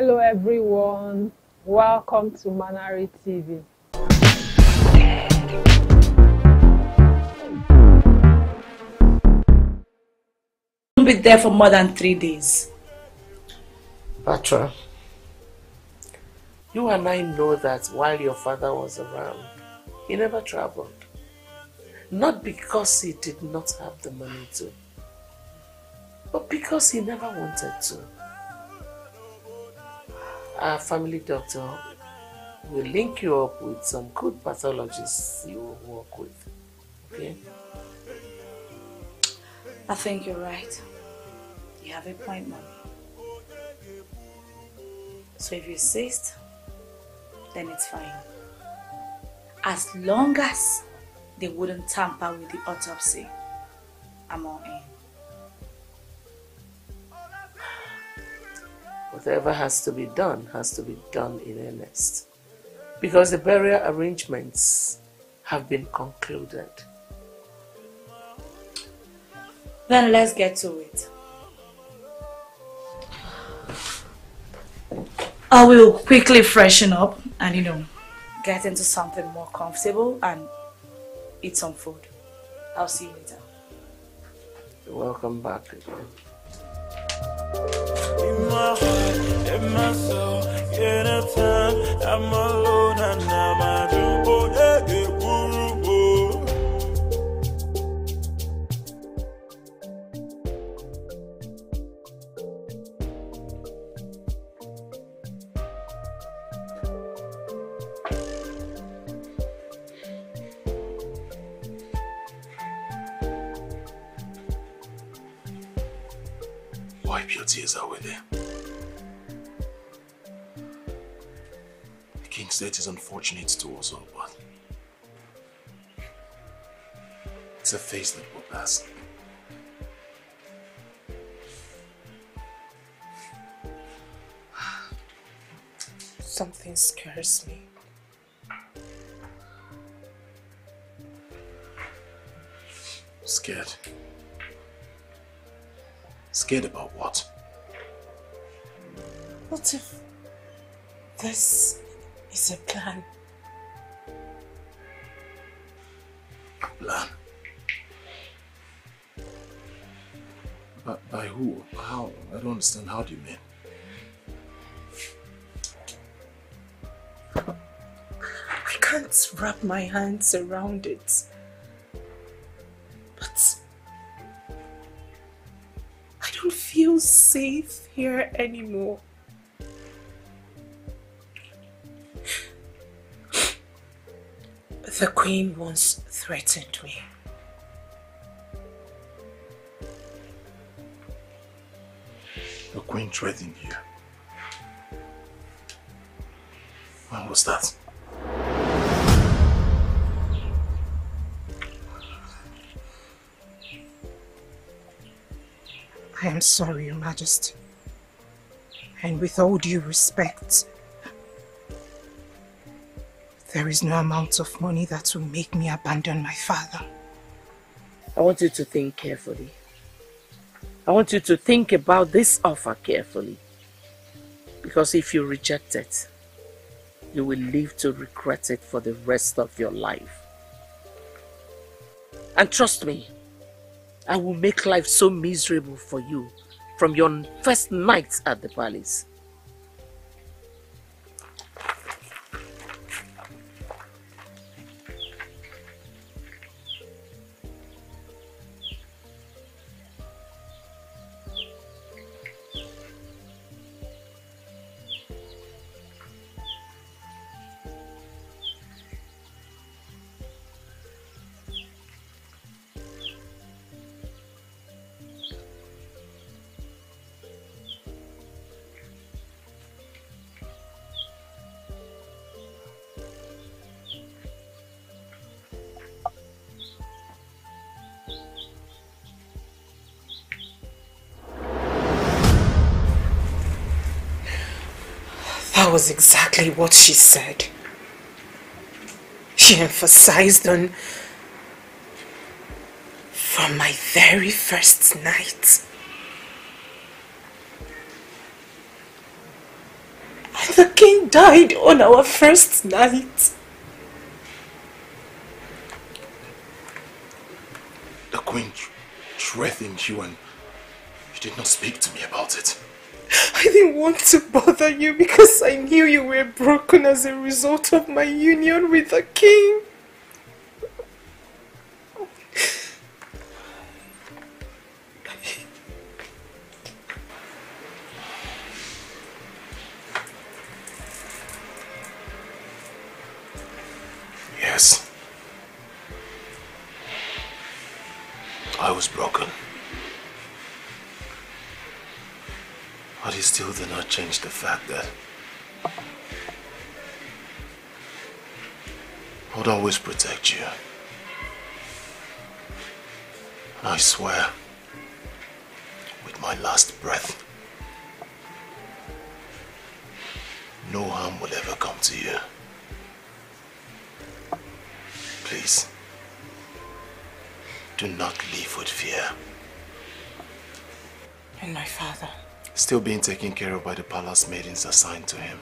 Hello everyone, welcome to Manari TV. You'll be there for more than 3 days. Patra, you and I know that while your father was around, he never traveled. Not because he did not have the money to, but because he never wanted to. Our family doctor will link you up with some good pathologists you will work with, okay? I think you're right. You have a point, Mommy. So if you insist, then it's fine. As long as they wouldn't tamper with the autopsy, I'm all in. Whatever has to be done in earnest, because the burial arrangements have been concluded. Then let's get to it. I will quickly freshen up and, you know, get into something more comfortable and eat some food. I'll see you later. Welcome back again. In my heart, in my soul, in a time, I'm alone and I'm a jumbo, hey, woo-woo. Wipe your tears away there. The king's death is unfortunate to us all, but it's a phase that will pass. Something scares me. Scared? Scared about what? What if this is a plan? A plan? By who? How? I don't understand. How do you mean? I can't wrap my hands around it. Feel safe here anymore. The Queen once threatened me. The Queen threatened you? When was that? I am sorry, Your Majesty, and with all due respect, there is no amount of money that will make me abandon my father. I want you to think carefully. I want you to think about this offer carefully, because if you reject it, you will live to regret it for the rest of your life. And trust me, I will make life so miserable for you from your first night at the palace. That was exactly what she said. She emphasized on from my very first night. King died on our first night. The Queen threatened you and you did not speak to me about it. I didn't want to bother you because I knew you were broken as a result of my union with the King. Yes. I was broken. But it still did not change the fact that I would always protect you. And I swear, with my last breath, no harm will ever come to you. Please, do not live with fear. And my father? Still being taken care of by the palace maidens assigned to him.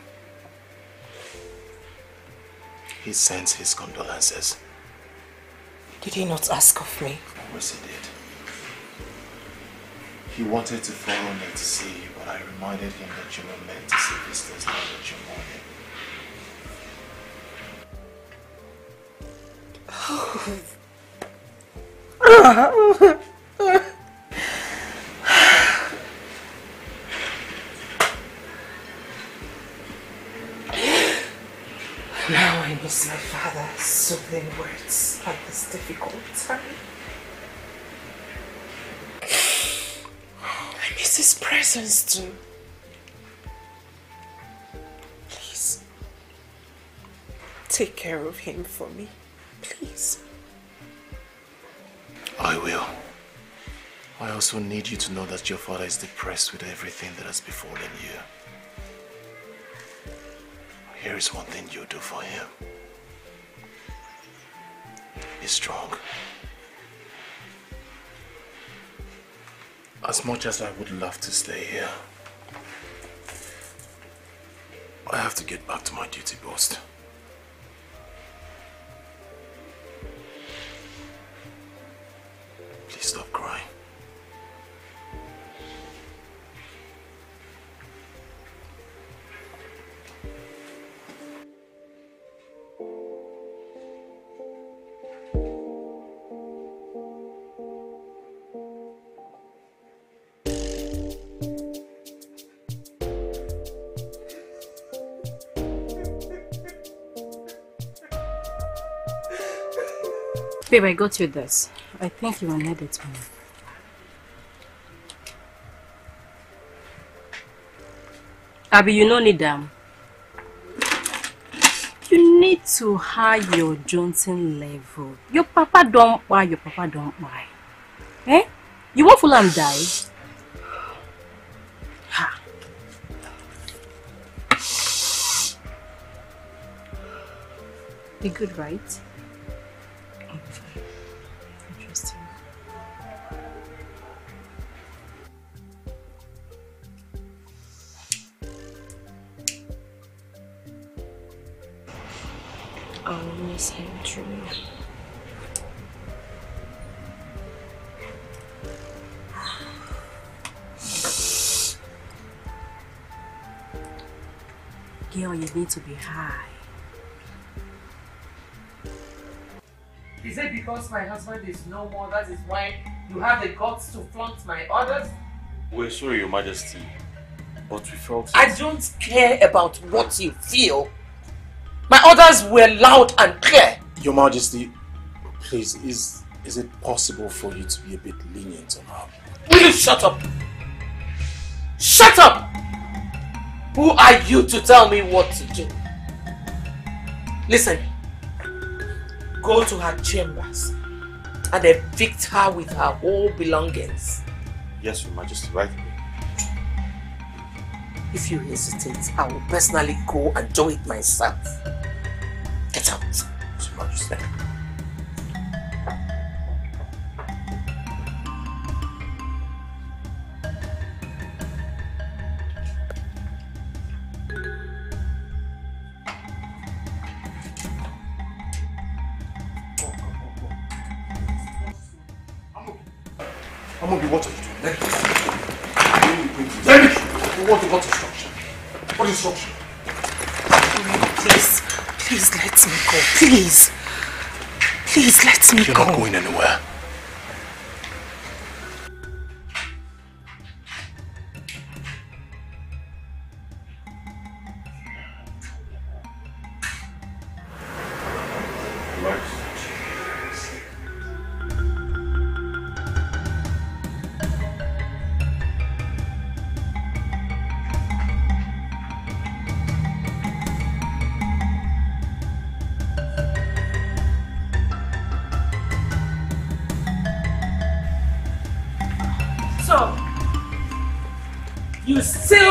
He sends his condolences. Did he not ask of me? Yes, he did. He wanted to follow me to see you, but I reminded him that you were meant to see visitors now that you're mourning. Oh. Now I miss my father's soothing words at this difficult time. I miss his presence too. Please, take care of him for me. Please. I will. I also need you to know that your father is depressed with everything that has befallen you. Here is one thing you do for him. Be strong. As much as I would love to stay here, I have to get back to my duty post. Please stop crying. Babe, I got you this. I think you will need it for me. Abi, you don't need them. You need to hide your Johnson level. Your papa don't buy, your papa don't buy. Eh? You won't fool him die. Ha. Be good, right? Girl, you need to be high. Is it because my husband is no more, that is why you have the guts to flaunt my orders? We're sorry, Your Majesty, but we felt... I don't care about what you feel. My orders were loud and clear. Your Majesty, please, is it possible for you to be a bit lenient on her? Will you shut up? Shut up! Who are you to tell me what to do? Listen. Go to her chambers and evict her with her whole belongings. Yes, Your Majesty, right away. If you hesitate, I will personally go and do it myself. Get out, Your Majesty. I'm going to be what instruction? Let me! What instruction? What instruction? Please, please let me go. Please. Please let me go. You're not going anywhere.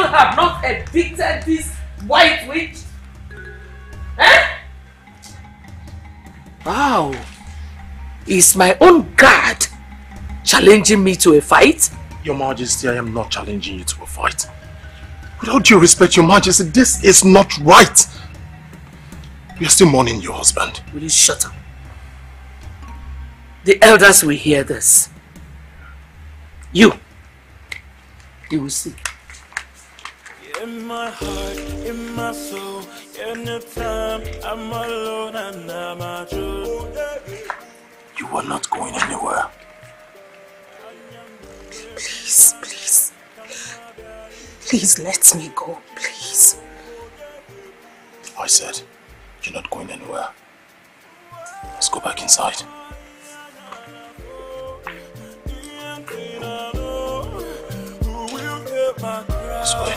Have not evicted this white witch? Eh? Wow. Is my own guard challenging me to a fight? Your Majesty, I am not challenging you to a fight. Without due respect, Your Majesty, this is not right. We are still mourning your husband. Will you shut up? The elders will hear this. They will see. In my heart, in my soul, anytime I'm alone and I'm at you. You are not going anywhere. Please, please. Please let me go, please. I said, you're not going anywhere. Let's go back inside. This way.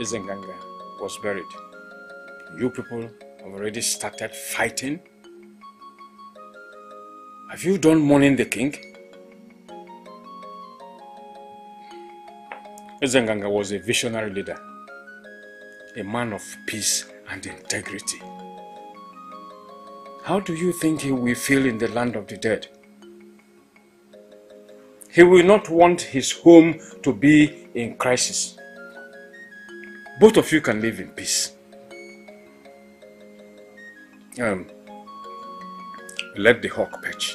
Izenganga was buried. You people have already started fighting. Have you done mourning the king? Izenganga was a visionary leader, a man of peace and integrity. How do you think he will feel in the land of the dead? He will not want his home to be in crisis. Both of you can live in peace. Let the hawk perch.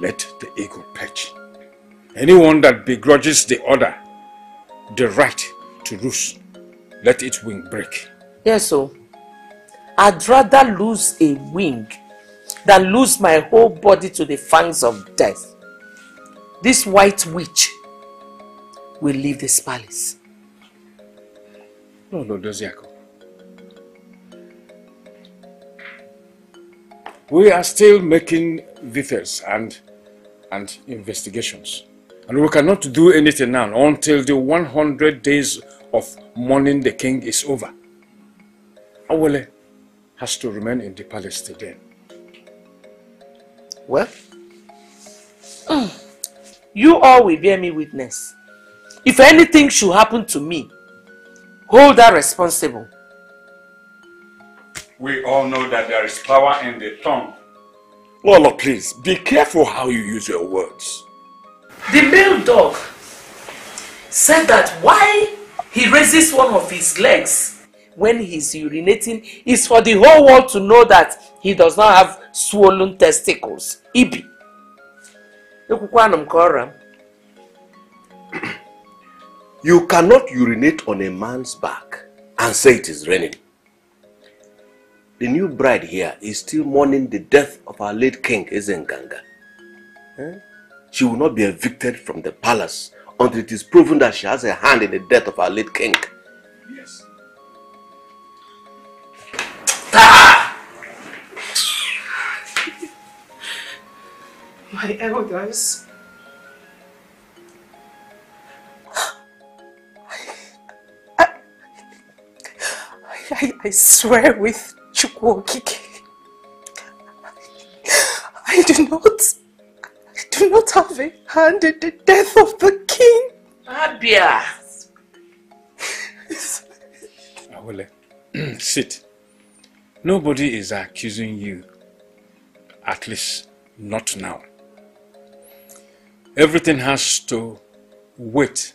Let the eagle perch. Anyone that begrudges the other the right to roost, let its wing break. Yes, so I'd rather lose a wing than lose my whole body to the fangs of death. This white witch will leave this palace. No, Lord Oziako. We are still making visits and investigations. And we cannot do anything now until the 100 days of mourning the king is over. Awole has to remain in the palace till then. Well, you all will bear me witness. If anything should happen to me, hold her responsible. We all know that there is power in the tongue. Lola, please, be careful how you use your words. The male dog said that why he raises one of his legs when he's urinating is for the whole world to know that he does not have swollen testicles. Ibi. You cannot urinate on a man's back and say it is raining. The new bride here is still mourning the death of our late king, Izenganga. She will not be evicted from the palace until it is proven that she has a hand in the death of our late king. Yes. My elders. I swear with Chukwokike, I do not have a hand in the death of the king. Abia. Awole, sit. Nobody is accusing you, at least not now. Everything has to wait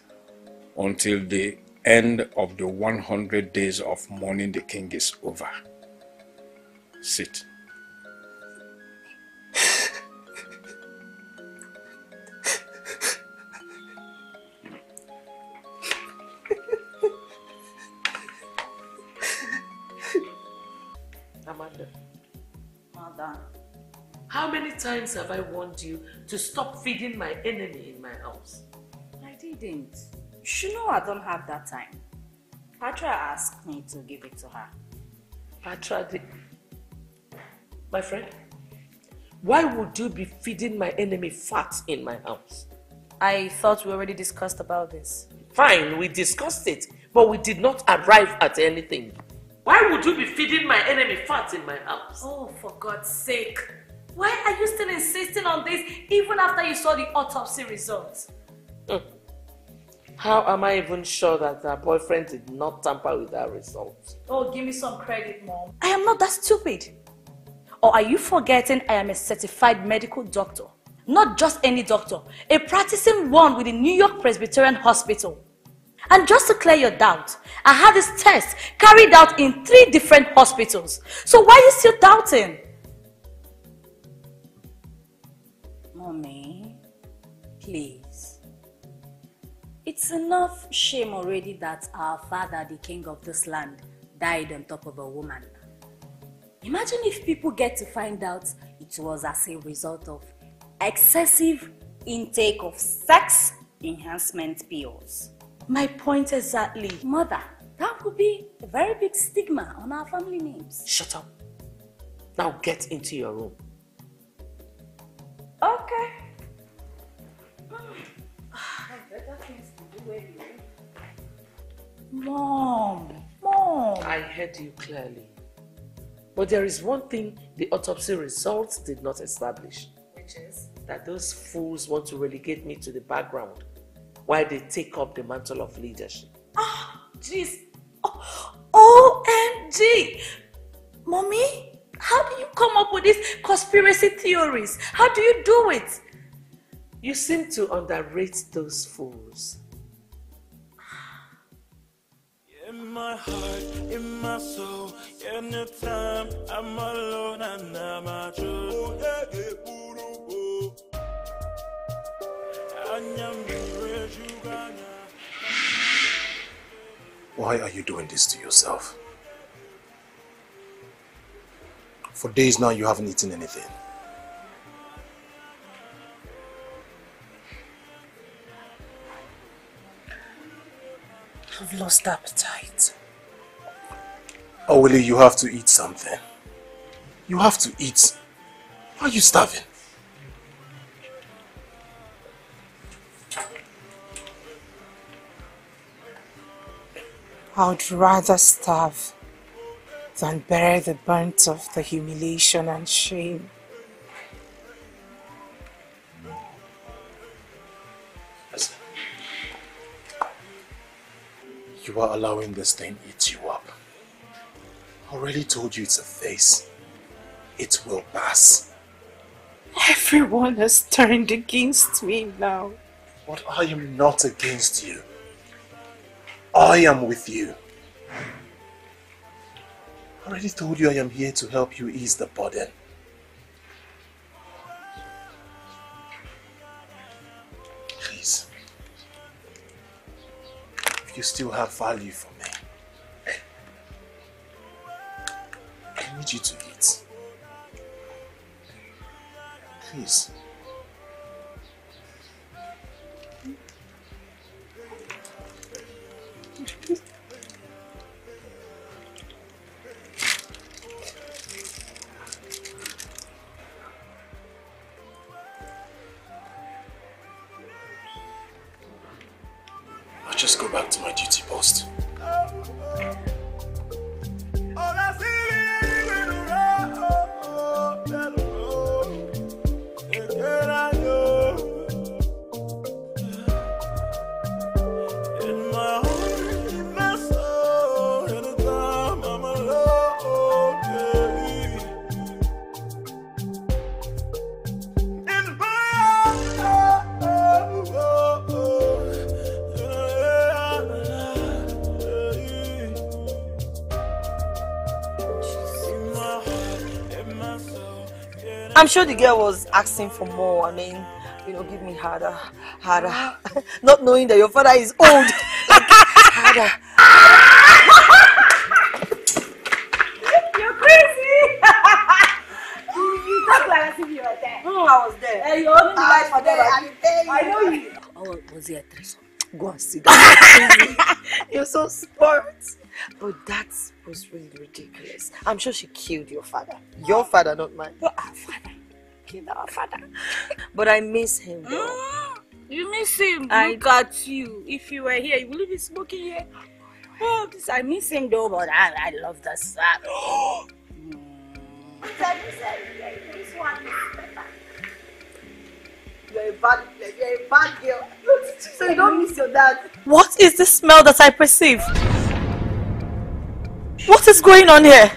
until the end of the 100 days of mourning the king is over. Sit. Amanda. Madam. How many times have I warned you to stop feeding my enemy in my house? I didn't. You know I don't have that time. Patra asked me to give it to her. Patra did. My friend, why would you be feeding my enemy fat in my house? I thought we already discussed about this. Fine, we discussed it, but we did not arrive at anything. Why would you be feeding my enemy fat in my house? Oh, for God's sake. Why are you still insisting on this even after you saw the autopsy results? How am I even sure that her boyfriend did not tamper with that result? Oh, give me some credit, Mom. I am not that stupid. Or are you forgetting I am a certified medical doctor? Not just any doctor, a practicing one with the New York Presbyterian Hospital. And just to clear your doubt, I had this test carried out in 3 different hospitals. So why are you still doubting? Mommy, please. It's enough shame already that our father, the king of this land, died on top of a woman. Imagine if people get to find out it was as a result of excessive intake of sex enhancement pills. My point exactly. Mother, that would be a very big stigma on our family names. Shut up. Now get into your room. Okay. Mom. I heard you clearly. But there is one thing the autopsy results did not establish. Which is? That those fools want to relegate me to the background while they take up the mantle of leadership. Oh, jeez. OMG. Mommy? How do you come up with these conspiracy theories? How do you do it? You seem to underrate those fools. In my heart, in my soul, anytime I'm alone and I'm a joke. Why are you doing this to yourself? For days now, you haven't eaten anything. I've lost appetite. Oh, Willie, you have to eat something. You have to eat. Why are you starving? I would rather starve and bear the brunt of the humiliation and shame. You are allowing this thing eat you up. I already told you it's a phase. It will pass. Everyone has turned against me now. But I am not against you. I am with you. I already told you I am here to help you ease the burden. Please. If you still have value for me, I need you to eat. Please. I'll just go back to my duty post. I'm sure the girl was asking for more. I mean, you know, give me harder. Not knowing that your father is old. Like, harder. You're crazy. You talk like as if you were there. No, I was there. Hey, you only lied for them. I know you. Oh, was it a threesome? Go and sit down. You're so spoiled. But that was really ridiculous. I'm sure she killed your father. Your father, not mine. But our father. Killed our father. But I miss him, though. You miss him? I got you. If you were here, you wouldn't be smoking here. Oh, this, I miss him, though, but I love that sad. This one is better. You're a bad girl. So you don't miss your dad. What is the smell that I perceive? What is going on here?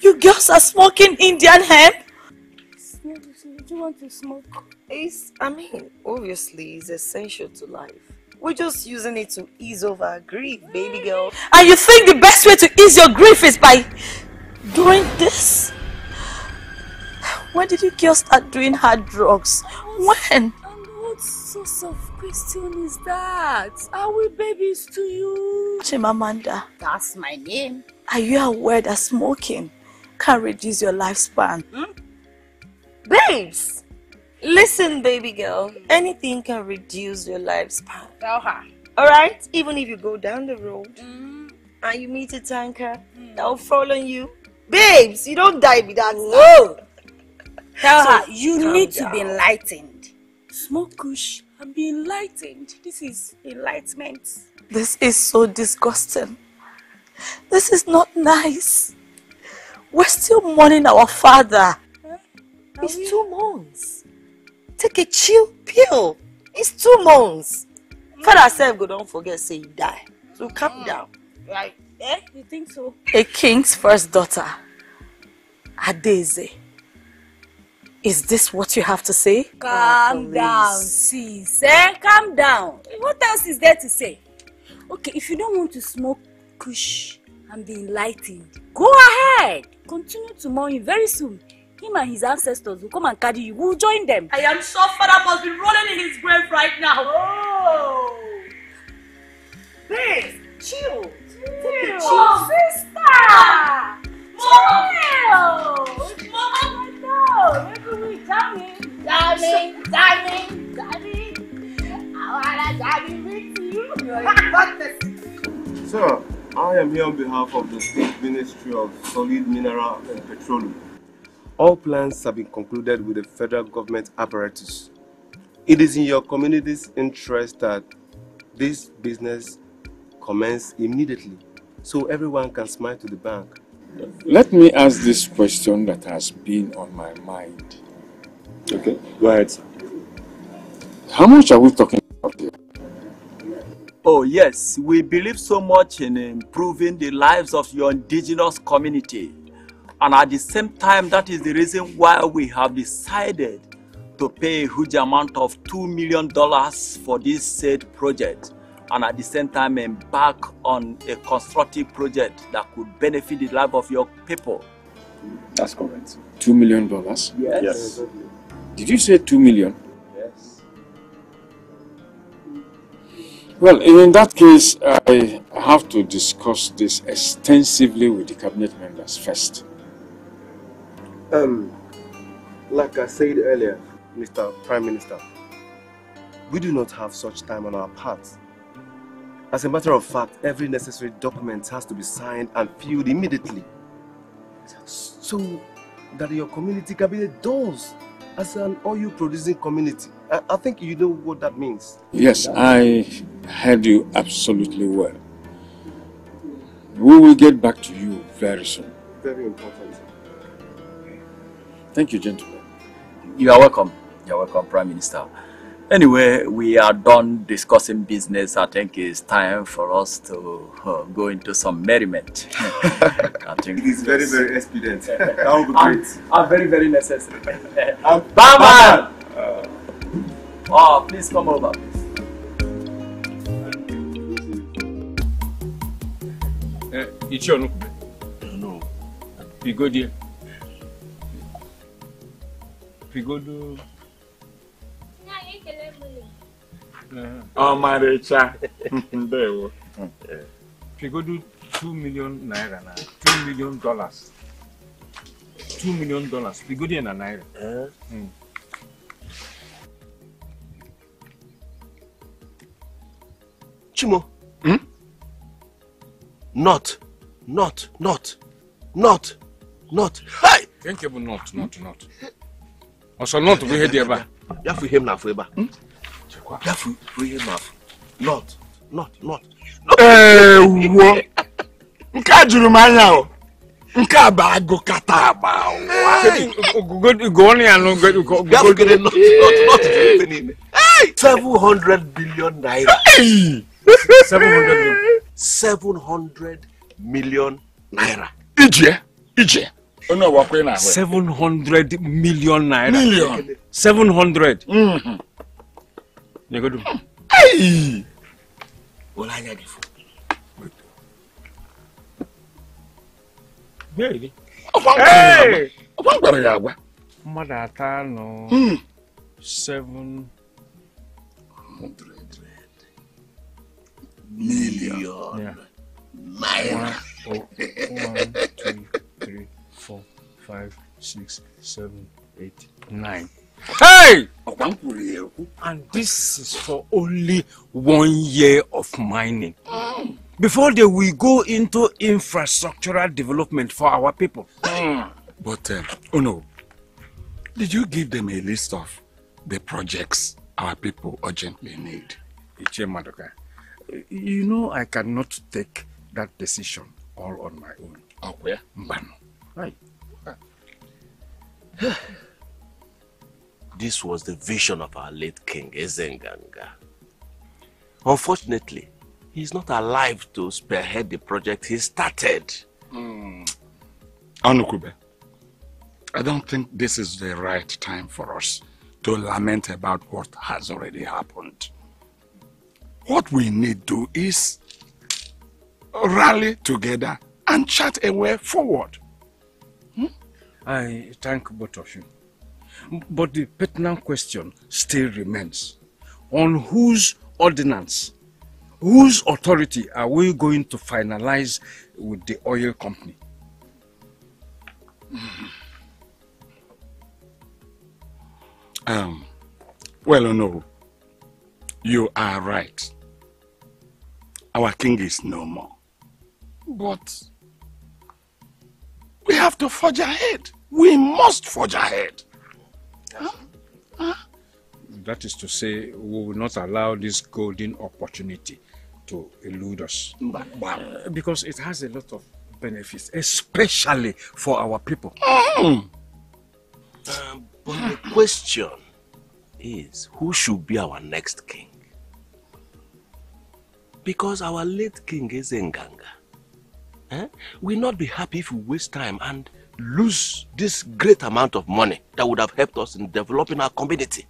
You girls are smoking Indian hemp? Do you want to smoke? Obviously, it's essential to life. We're just using it to ease over our grief, baby girl. And you think the best way to ease your grief is by doing this? When did you girls start doing hard drugs? When? And what source of question is that? Are we babies to you? Chimamanda. That's my name. Are you aware that smoking can reduce your lifespan? Babes! Listen, baby girl. Anything can reduce your lifespan. Tell her. Alright? Even if you go down the road and you meet a tanker that will fall on you. Babes, you don't die with that. No! Tell her, you need to be enlightened. Smoke kush and be enlightened. This is enlightenment. This is so disgusting. This is not nice. We're still mourning our father. Huh? It's 2 months. Take a chill pill. It's 2 months. Father self go don't forget, say you die. So calm down. Right. Eh? You think so? A king's first daughter, Adeze. Is this what you have to say? Calm down, sis. Calm down. What else is there to say? Okay, if you don't want to smoke kush and be enlightened, go ahead. Continue to mourn him. Very soon, him and his ancestors will come and carry you. We'll join them. I am sure Father must be rolling in his grave right now. Oh. Please, chill. Chill. Oh, sister. Chill. Mama. Maybe we jamming. I wanna jamming with you. Sir, I am here on behalf of the State Ministry of Solid Mineral and Petroleum. All plans have been concluded with the federal government apparatus. It is in your community's interest that this business commence immediately, so everyone can smile to the bank. Let me ask this question that has been on my mind. Okay, go ahead, sir. How much are we talking about here? Oh yes, we believe so much in improving the lives of your indigenous community. And at the same time, that is the reason why we have decided to pay a huge amount of $2 million for this said project. And at the same time embark on a constructive project that could benefit the life of your people. That's correct. $2 million? Yes. Did you say 2 million? Yes. Well, in that case, I have to discuss this extensively with the cabinet members first. Like I said earlier, Mr. Prime Minister, we do not have such time on our part. As a matter of fact, every necessary document has to be signed and filled immediately, so that your community can be does as an oil-producing community. I think you know what that means. Yes, I heard you absolutely well. We will get back to you very soon. Very important. Thank you, gentlemen. You are welcome. You are welcome, Prime Minister. Anyway, we are done discussing business. I think it's time for us to go into some merriment. I think it is very, very expedient. That would be great. And very, very necessary. Barman! Please come over. It's your look. No. you go there, if you go do. Oh, my child. If you go do $2 million naira now, $2 million. $2 million. We go there in a naira. Chimo. Not. Hey! Thank you, but not. Also, not we hear there, ba. You have to hear now, forever. Not. What? Can't you remember? Nkabago kataba. Go on and long go get it. Not. Hey, 700 billion naira. Hey, 700 million. 700 million naira. Ije. Oh no, what we now? 700 million naira. Million. 700. You go do. Hey. Olanya difu. Hey! Hey! Mother Tano 700 million. Yeah. 1, 2, 3, 4, 5, 6, 7, 8, 9. Hey! And this is for only 1 year of mining. Before they will go into infrastructural development for our people. But, oh no, did you give them a list of the projects our people urgently need? You know I cannot take that decision all on my own. Okay. Mbano. Right. This was the vision of our late King Ezenganga. Unfortunately, he's not alive to spearhead the project he started. Anukube, I don't think this is the right time for us to lament about what has already happened. What we need to do is rally together and chart a way forward. I thank both of you. But the pertinent question still remains. On whose ordinance, whose authority are we going to finalize with the oil company? Well, no, you are right. Our king is no more. But we have to forge ahead. We must forge ahead. That is to say, we will not allow this golden opportunity to elude us. Because it has a lot of benefits, especially for our people. But the question is, who should be our next king? Because our late king is Ezenganga. We'll not be happy if we waste time and lose this great amount of money that would have helped us in developing our community.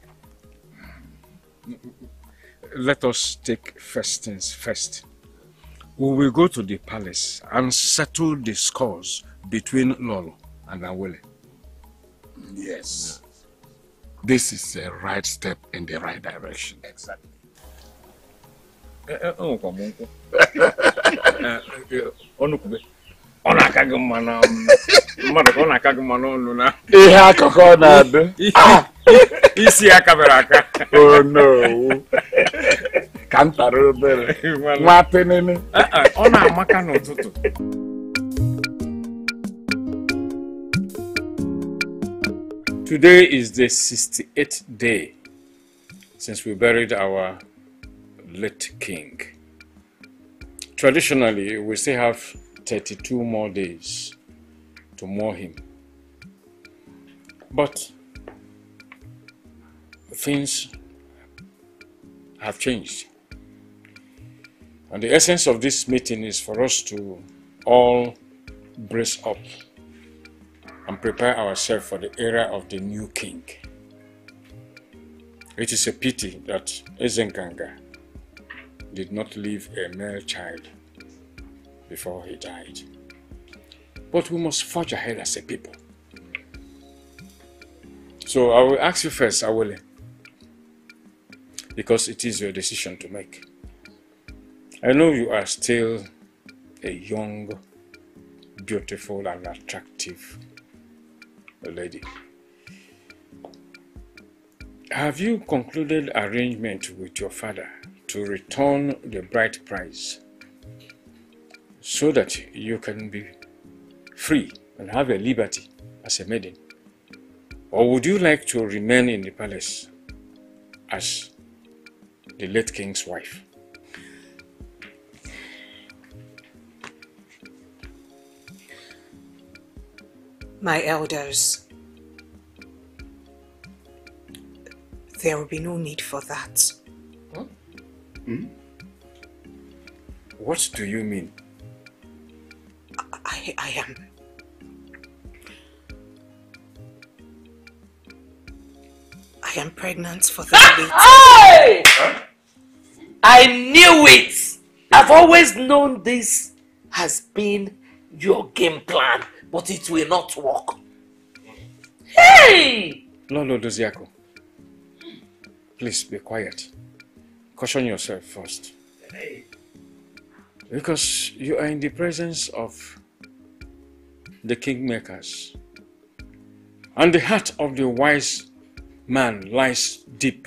Let us take first things first. We will go to the palace and settle the scores between Lolo and Awele. Yes. This is a right step in the right direction. Exactly. Oh no. Today is the 68th day since we buried our late king. Traditionally, we still have 32 more days to mourn him. But things have changed. And the essence of this meeting is for us to all brace up and prepare ourselves for the era of the new king. It is a pity that Ezenganga did not leave a male child before he died. but we must forge ahead as a people. So I will ask you first, Awole, because it is your decision to make. I know you are still a young, beautiful and attractive lady. Have you concluded arrangement with your father to return the bride price so that you can be free and have your liberty as a maiden? Or would you like to remain in the palace as the late king's wife? My elders, there will be no need for that. Huh? Hmm? What do you mean? I am. I am pregnant for the late. Hey! Huh? I knew it! I've always known this has been your game plan, but it will not work. Hey! Lolo Doziako, please be quiet. Caution yourself first. Hey. Because you are in the presence of the kingmakers, and the heart of the wise man lies deep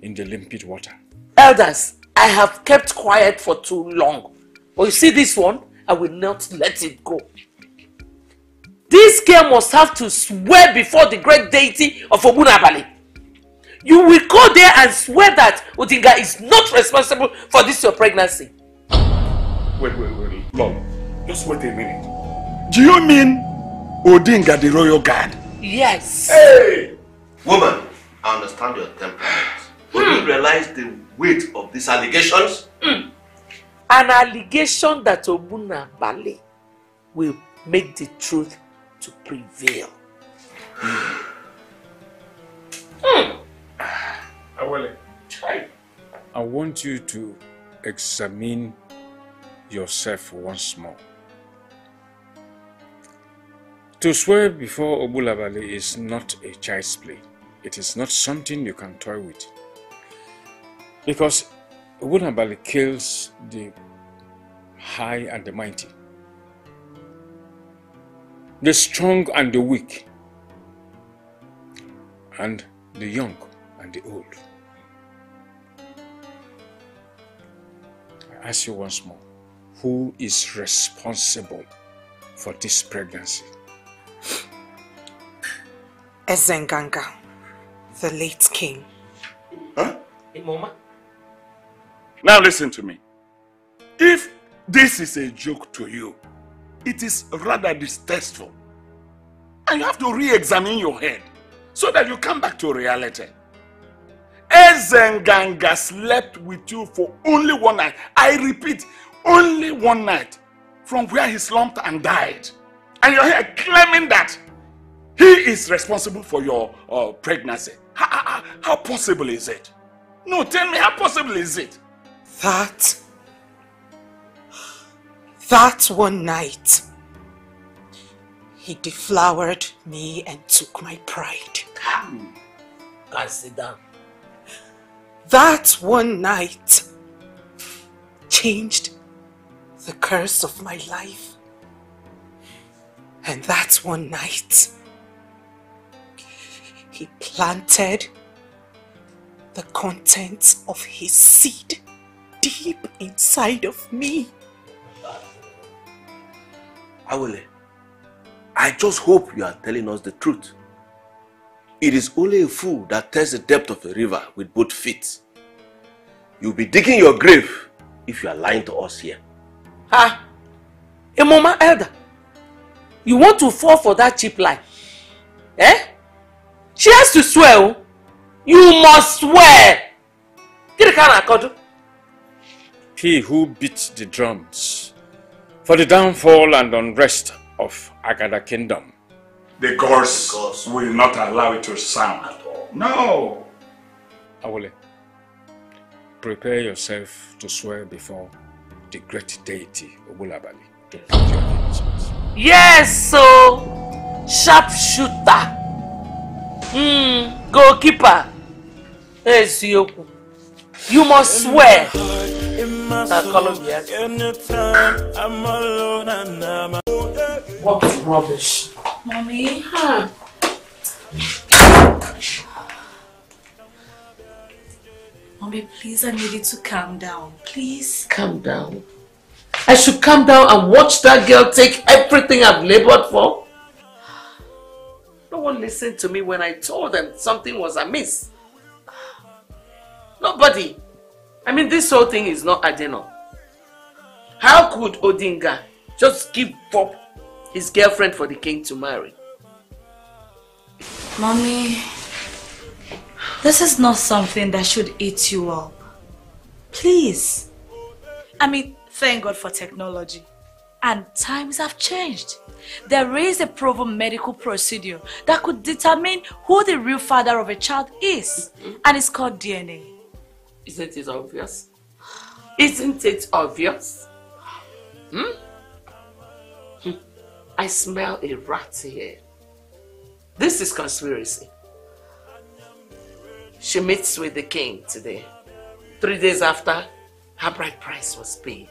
in the limpid water. Elders, I have kept quiet for too long. But you see this one? I will not let it go. This girl must have to swear before the great deity of Ogunabali. You will go there and swear that Odinga is not responsible for this your pregnancy. Wait, Lord, just wait a minute. Do you mean Odinga, the royal guard? Yes. Hey, woman, I understand your temperament. But you realize the weight of these allegations? Mm. An allegation that Ogunabali will make the truth to prevail. Awele, I want you to examine yourself once more. To swear before Ogunabali is not a child's play. It is not something you can toy with. Because Ogunabali kills the high and the mighty, the strong and the weak, and the young and the old. I ask you once more, who is responsible for this pregnancy? Ezenganga, the late king. Huh? Imoma? Now listen to me. If this is a joke to you, it is rather distasteful. And you have to re-examine your head so that you come back to reality. Ezenganga slept with you for only one night. I repeat, only one night, from where he slumped and died. And you're here claiming that he is responsible for your pregnancy. How possible is it? No, tell me, how possible is it? That one night, he deflowered me and took my pride. Consider. That one night changed the curse of my life. And that one night, he planted the contents of his seed deep inside of me. Awele, I just hope you are telling us the truth. It is only a fool that tests the depth of a river with both feet. You'll be digging your grave if you are lying to us here. Ha! Imoma Elder, you want to fall for that cheap lie? Eh? She has to swear. You must swear. He who beats the drums for the downfall and unrest of Agada Kingdom. The gods will not allow it to sound at all. No! Awole, prepare yourself to swear before the great deity Ogunabali to prove your innocence. Yes, so sharpshooter. Goalkeeper. Yes, you must swear. Colombia. What rubbish. Mommy, huh? Mommy, please, I need you to calm down. Please. Calm down? I should calm down and watch that girl take everything I've labored for? No one listened to me when I told them something was amiss. Nobody. I mean, this whole thing is not adding up. How could Odinga just give up his girlfriend for the king to marry? Mommy, this is not something that should eat you up. Please. I mean, thank God for technology. And times have changed. There is a proven medical procedure that could determine who the real father of a child is. And it's called DNA. Isn't it obvious? Isn't it obvious? I smell a rat here. This is conspiracy. She meets with the king today. 3 days after, her bride price was paid.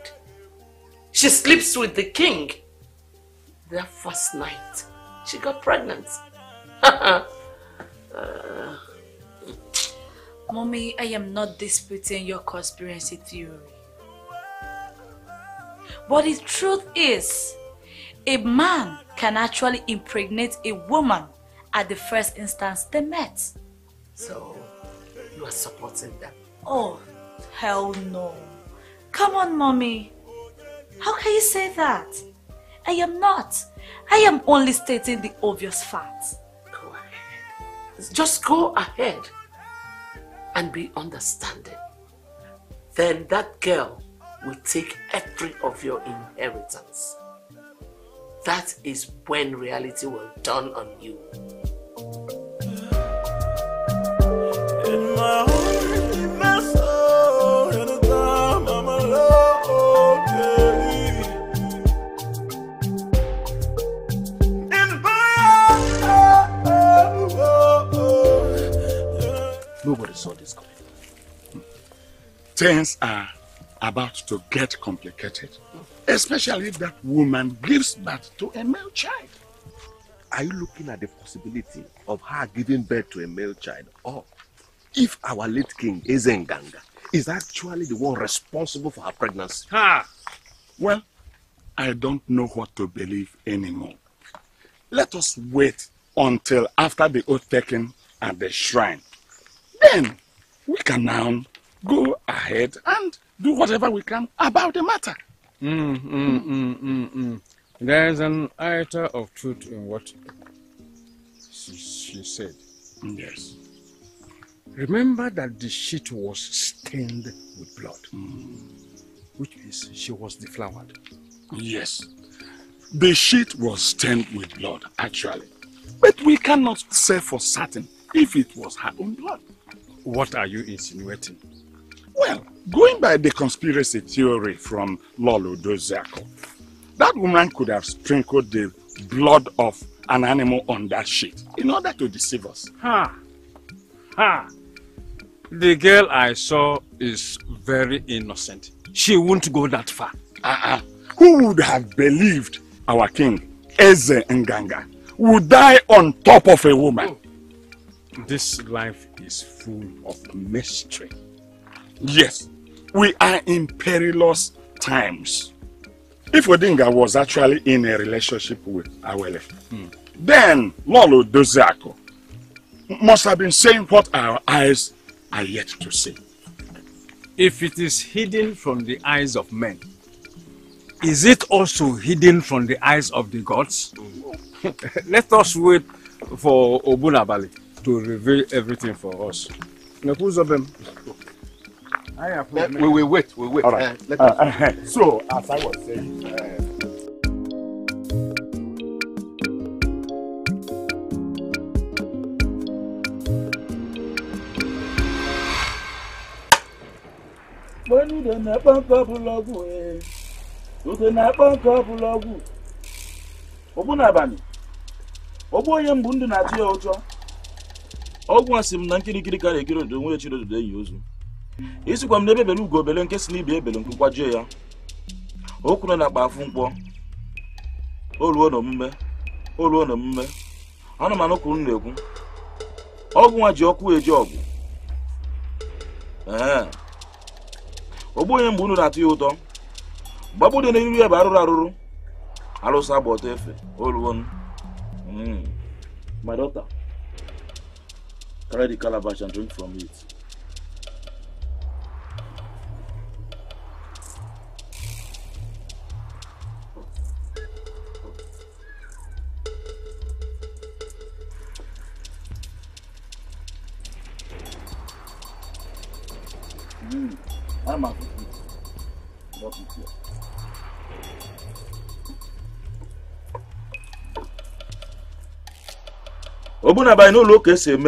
She sleeps with the king. That first night, she got pregnant. Mommy, I am not disputing your conspiracy theory. But the truth is, a man can actually impregnate a woman at the first instance they met. So, you are supporting that? Oh, hell no. Come on, Mommy. How can you say that? I am not. I am only stating the obvious facts. Go ahead. Just go ahead and be understanding. Then that girl will take every of your inheritance. That is when reality will dawn on you. In my heart, in my soul, in the time I'm alone, in the fire. Nobody saw this coming. Things are about to get complicated, especially if that woman gives birth to a male child. Are you looking at the possibility of her giving birth to a male child, or if our late king, Ezenganga, is actually the one responsible for her pregnancy? Well, I don't know what to believe anymore. Let us wait until after the oath taken at the shrine. Then we can now go ahead and do whatever we can about the matter. There is an iota of truth in what she said. Yes. Remember that the sheet was stained with blood, which means she was deflowered. Yes. The sheet was stained with blood, actually. But we cannot say for certain if it was her own blood. What are you insinuating? Well, going by the conspiracy theory from Lolo Doziako, that woman could have sprinkled the blood of an animal on that sheet in order to deceive us. The girl I saw is very innocent. She won't go that far. Who would have believed our king, Eze Nganga, would die on top of a woman? This life is full of mystery. Yes, we are in perilous times. If Odinga was actually in a relationship with Awele, then Lolo Doziako must have been saying what our eyes are yet to see. If it is hidden from the eyes of men, is it also hidden from the eyes of the gods? Let us wait for Obunabali to reveal everything for us. We will wait. All right. So, as I was saying, when you don't have a couple of ways, you don't have a couple of Obuna bani. Obo ye mbundu na tie ojo. Ogwa sim na nkirikiri ka ekiro do nwe chiro do dey ozu. Isukwa m nebebele ugo bele nke snibe ebele nkwajie ya. Okuna na gbafu nkwo. Oluo no mme. Oluo no mme. Ana manokuru na egwu. Ogwa ji oku eje ogu. Eh. Obo ye mbundu na tie odo. Babu de na iru e ba aruru. Alosa boto efe. Oluo. My daughter, carry the calabash and drink from it. I'm happy. What is it? Obuna by no look at him.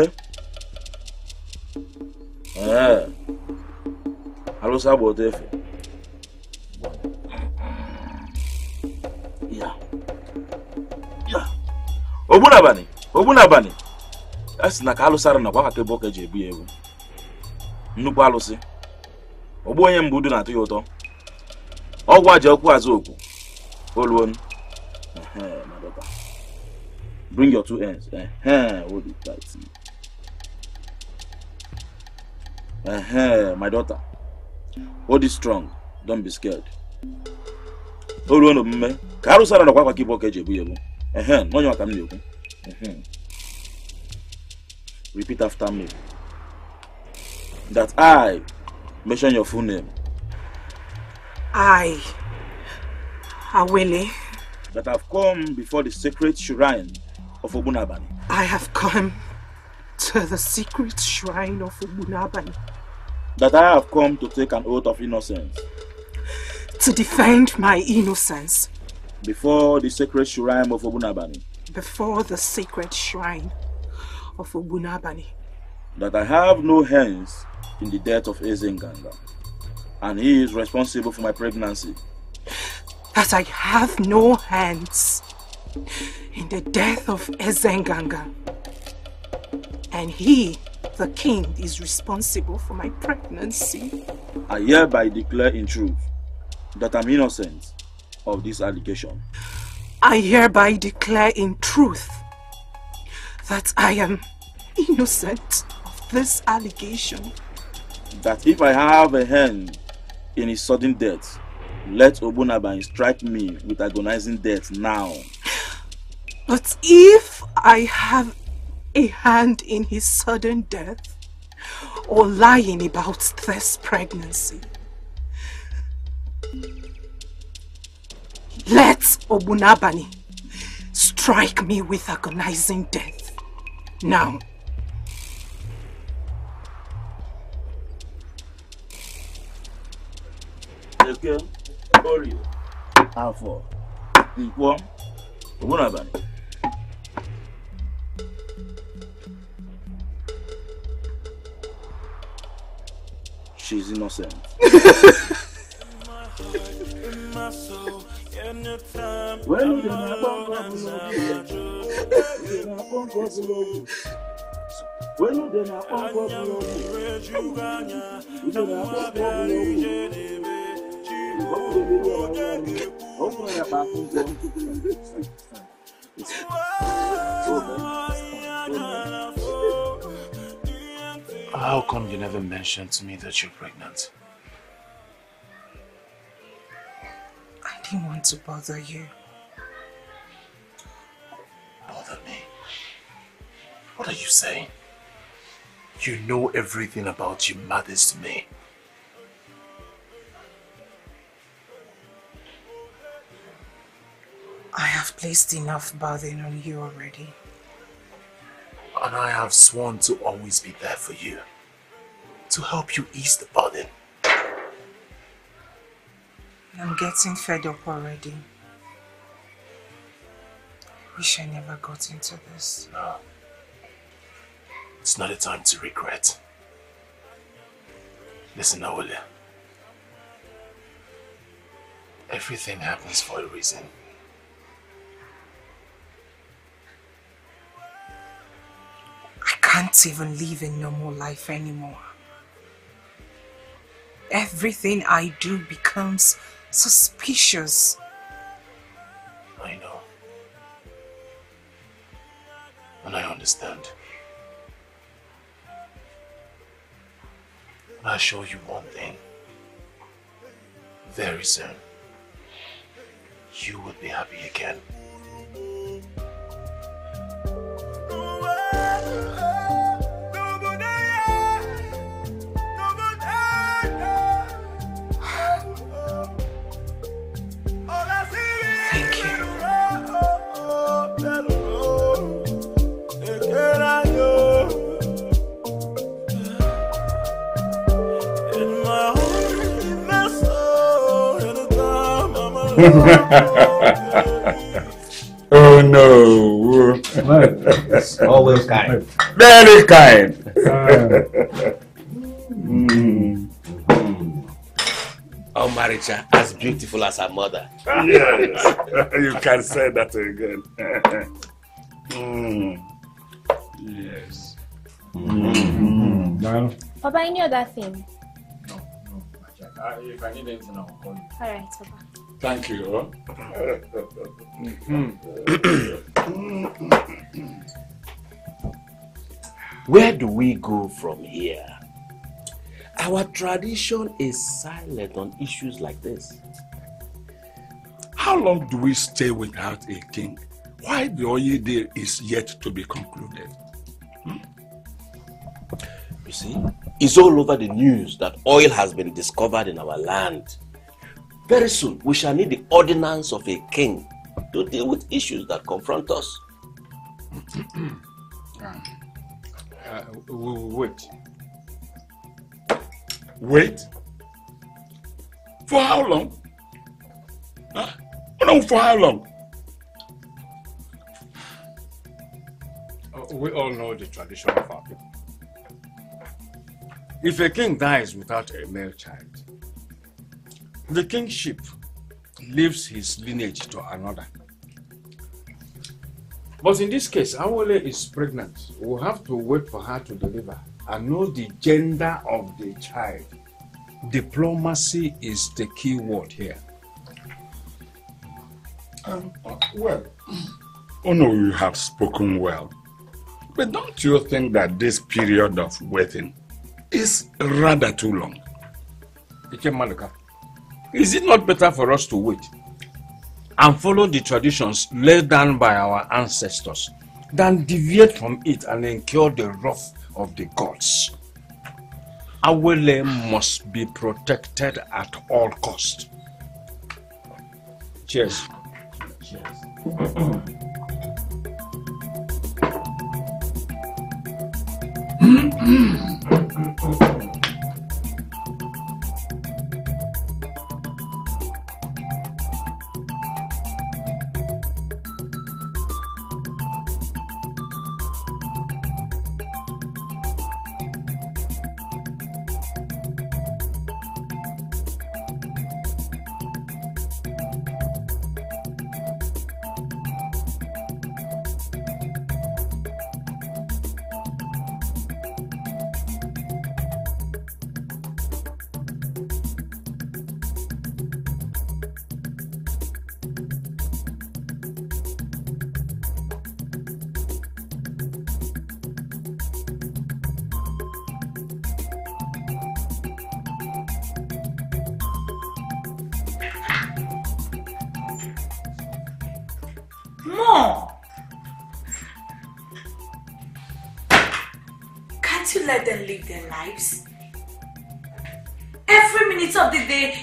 Eh, I was about it. Yeah, yeah. Obuna Bunny, that's like Alusar and about the Boca JB. No policy. Oboy and Buduna to Yoto. Oh, what joke was open? All one. Bring your two ends. Hold it tight. My daughter. Hold it strong. Don't be scared. Hold on to me. Karusara na kwakwa kiboke jebu yebu. No nyo akamile yebu. Repeat after me. That I mention your full name. I, Awele. That I've come before the sacred shrine of Obunabani. I have come to the secret shrine of Obunabani. That I have come to take an oath of innocence. To defend my innocence. Before the sacred shrine of Obunabani. Before the sacred shrine of Obunabani. That I have no hands in the death of Ezenganga. And he is responsible for my pregnancy. That I have no hands in the death of Ezenganga, and he, the king, is responsible for my pregnancy. I hereby declare in truth that I'm innocent of this allegation. I hereby declare in truth that I am innocent of this allegation. That if I have a hand in his sudden death, let Obunabani strike me with agonizing death now. But if I have a hand in his sudden death or lying about this pregnancy, let Obunabani strike me with agonizing death now. Okay. Oreo, Alpha, Nkwo, Obunabani. She's innocent. How come you never mentioned to me that you're pregnant? I didn't want to bother you. Bother me? What are you saying? You know everything about your mother's to me. I have placed enough burden on you already. And I have sworn to always be there for you, to help you ease the burden. I'm getting fed up already. I wish I never got into this. No. It's not a time to regret. Listen, Awele. Everything happens for a reason. not even live a normal life anymore. Everything I do becomes suspicious. I know. And I understand. And I assure you one thing. Very soon, you will be happy again. Oh no. Look, it's always kind. Very kind. Our marriage are as beautiful as her mother. Yes. You can say that again. Yes. Papa, any other thing? No, no. If I need anything, I'll call you. All right, Papa. Thank you. Huh? Where do we go from here? Our tradition is silent on issues like this. How long do we stay without a king? Why the only deal is yet to be concluded? You see, it's all over the news that oil has been discovered in our land. Very soon, we shall need the ordinance of a king to deal with issues that confront us. Wait? For how long? Huh? No, for how long? We all know the tradition of our people. If a king dies without a male child, the kingship leaves his lineage to another. But in this case, Awole is pregnant. We'll have to wait for her to deliver and know the gender of the child. Diplomacy is the key word here. Oh no, you have spoken well. But don't you think that this period of waiting is rather too long? Ikemaluka, is it not better for us to wait and follow the traditions laid down by our ancestors than deviate from it and incur the wrath of the gods? Awele must be protected at all costs. Cheers. Cheers.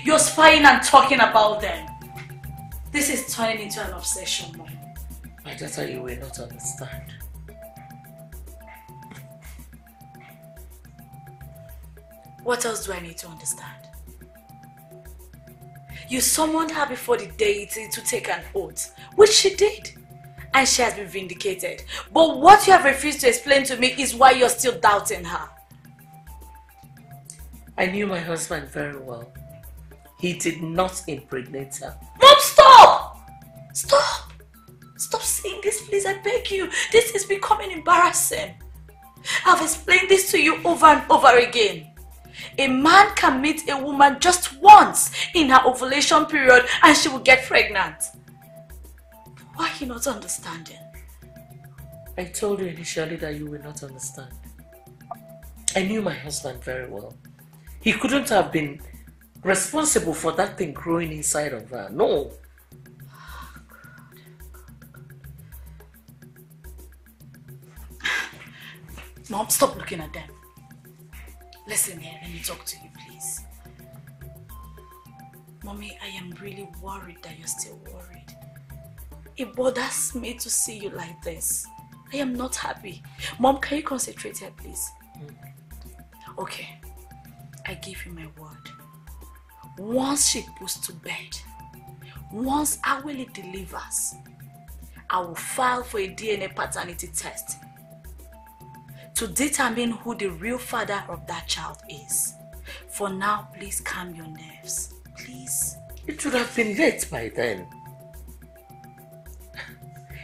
You're spying and talking about them. This is turning into an obsession, Mom. I just thought you will not understand. What else do I need to understand? You summoned her before the deity to take an oath, which she did. And she has been vindicated. But what you have refused to explain to me is why you're still doubting her. I knew my husband very well. He did not impregnate her. Mom, stop! Stop! Stop saying this, please, I beg you. This is becoming embarrassing. I've explained this to you over and over again. A man can meet a woman just once in her ovulation period and she will get pregnant. Why are you not understanding? I told you initially that you will not understand. I knew my husband very well. He couldn't have been responsible for that thing growing inside of her. No. Oh, God. Mom, stop looking at them. Listen here, let me talk to you, please. Mommy, I am really worried that you're still worried. It bothers me to see you like this. I am not happy. Mom, can you concentrate here, please? Okay, I give you my word. Once she goes to bed, once Awele delivers, I will file for a DNA paternity test to determine who the real father of that child is. For now, please calm your nerves. Please. It should have been late by then.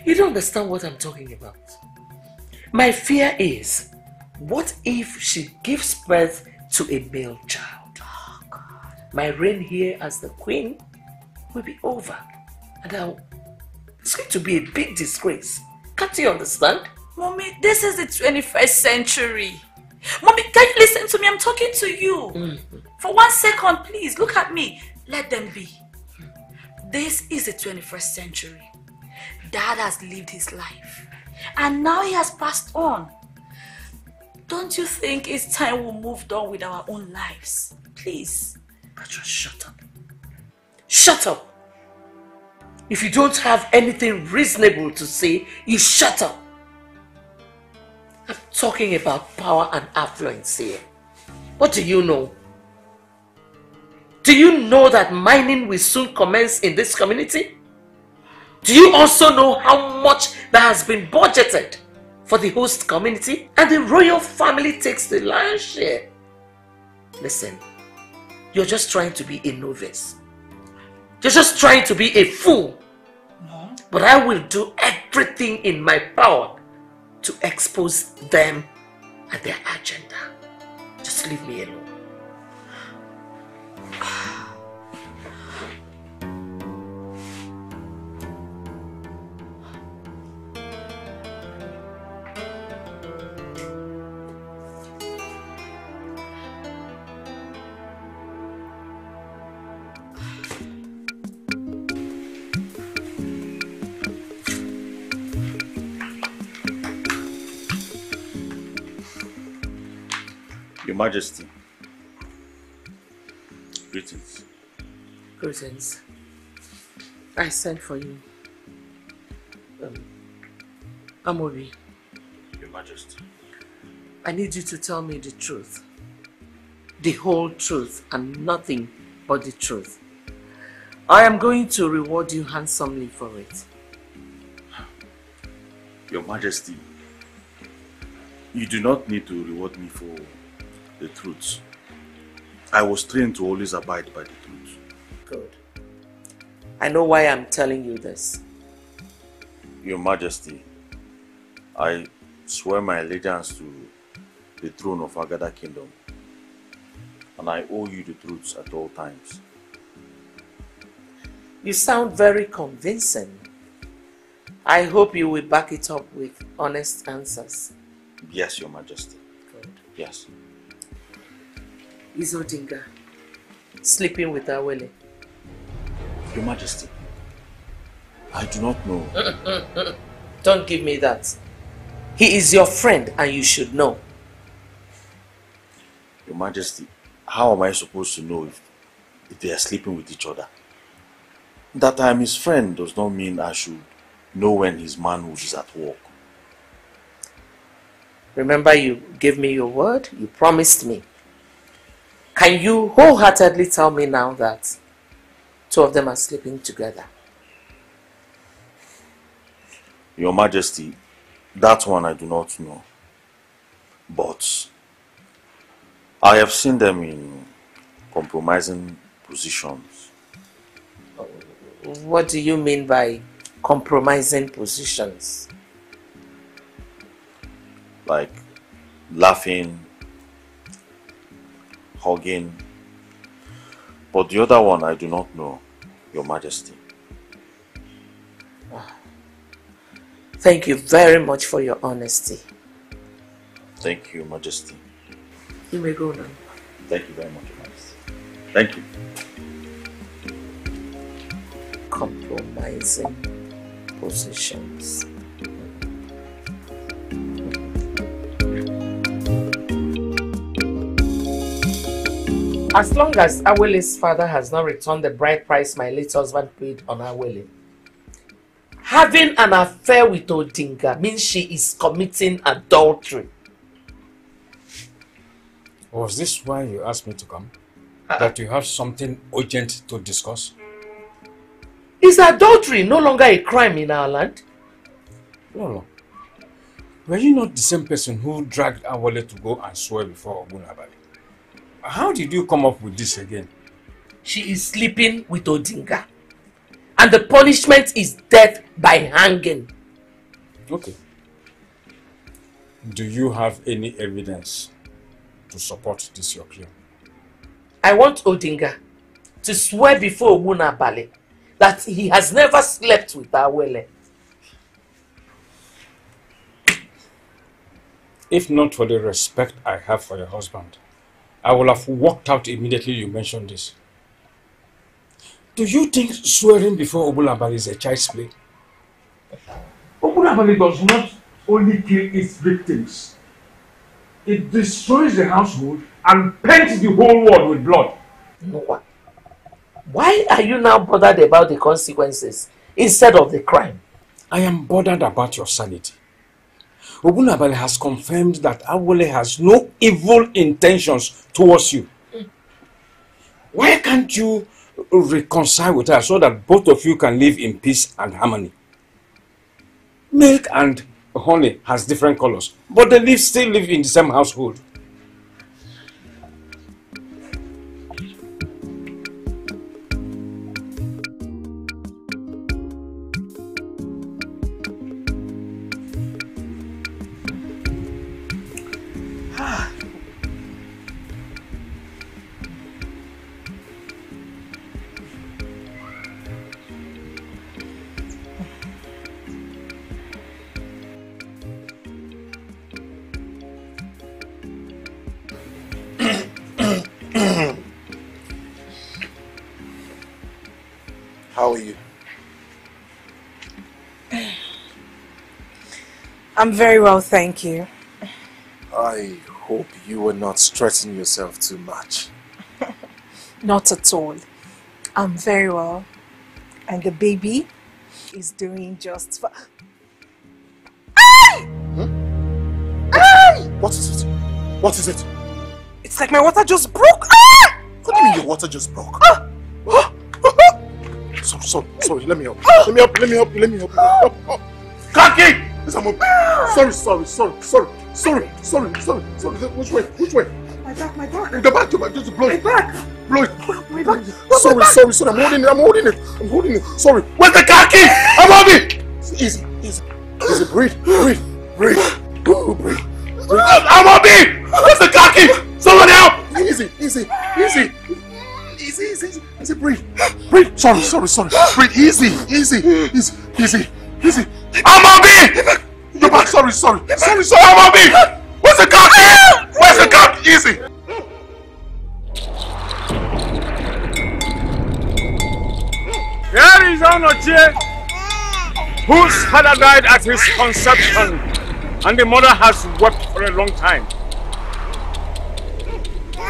You don't understand what I'm talking about. My fear is, what if she gives birth to a male child? Oh, God. My reign here as the queen will be over. And it's going to be a big disgrace. Can't you understand? Mommy, this is the 21st century. Mommy, can you listen to me? I'm talking to you. Mm-hmm. For 1 second, please, look at me. Let them be. This is the 21st century. Dad has lived his life. And now he has passed on. Don't you think it's time we moved on with our own lives? Please. Petra, shut up. Shut up. If you don't have anything reasonable to say, you shut up. I'm talking about power and affluence here. What do you know? Do you know that mining will soon commence in this community? Do you also know how much that has been budgeted for the host community? And the royal family takes the lion's share. Listen, you're just trying to be a novice. You're just trying to be a fool. No. But I will do everything in my power to expose them and their agenda. Just leave me alone. Majesty, greetings. Greetings. I sent for you. Amori. Your Majesty. I need you to tell me the truth. The whole truth and nothing but the truth. I am going to reward you handsomely for it. Your Majesty, you do not need to reward me for the truth. I was trained to always abide by the truth. Good. I know why I'm telling you this. Your Majesty, I swear my allegiance to the throne of Agada Kingdom, and I owe you the truth at all times. You sound very convincing. I hope you will back it up with honest answers. Yes, Your Majesty. Good. Yes. Izodinga, sleeping with Awele. Your Majesty, I do not know. Don't give me that. He is your friend and you should know. Your Majesty, how am I supposed to know if they are sleeping with each other? That I am his friend does not mean I should know when his manhood is at work. Remember, you gave me your word, you promised me. Can you wholeheartedly tell me now that two of them are sleeping together? Your Majesty, that one I do not know. But I have seen them in compromising positions. What do you mean by compromising positions? Like laughing, hugging. But the other one, I do not know, Your Majesty. Thank you very much for your honesty. Thank you, Majesty. You may go now. Thank you very much, Your Majesty. Thank you. Compromising positions. As long as Awele's father has not returned the bride price my late husband paid on Awele, having an affair with Odinga means she is committing adultery. Was this why you asked me to come? That you have something urgent to discuss? Is adultery no longer a crime in our land? No. Were you not the same person who dragged Awele to go and swear before Ogunabali? How did you come up with this again? She is sleeping with Odinga. And the punishment is death by hanging. Okay. Do you have any evidence to support this your claim? I want Odinga to swear before Ogunabali that he has never slept with Awele. If not for the respect I have for your husband, I will have walked out immediately you mentioned this. Do you think swearing before Ogunabali is a child's play? Ogunabali does not only kill its victims. It destroys the household and paints the whole world with blood. Noah, why are you now bothered about the consequences instead of the crime? I am bothered about your sanity. Ogunabali has confirmed that Awele has no evil intentions towards you. Why can't you reconcile with her so that both of you can live in peace and harmony? Milk and honey has different colors, but they still live in the same household. I'm very well, thank you. I hope you were not stressing yourself too much. Not at all. I'm very well. And the baby is doing just fine. Hey! Hmm? Hey! What is it? What is it? It's like my water just broke. Ah! What do you mean your water just broke? Ah! Sorry, let me help. Let me help. Kaki! Sorry. Which way? My back. The back, just blow it. Blow it. My back. Sorry. I'm holding it. Sorry. Where's the car key? I'm holding it. Easy. Breathe. I'm holding it. Where's the car key? Someone help. Easy. I said breathe. Sorry. Breathe. Easy. I'm your back, sorry, I'm on. Where's the car? Where's the car? Easy. Here is Onochie, whose father died at his conception, and the mother has wept for a long time.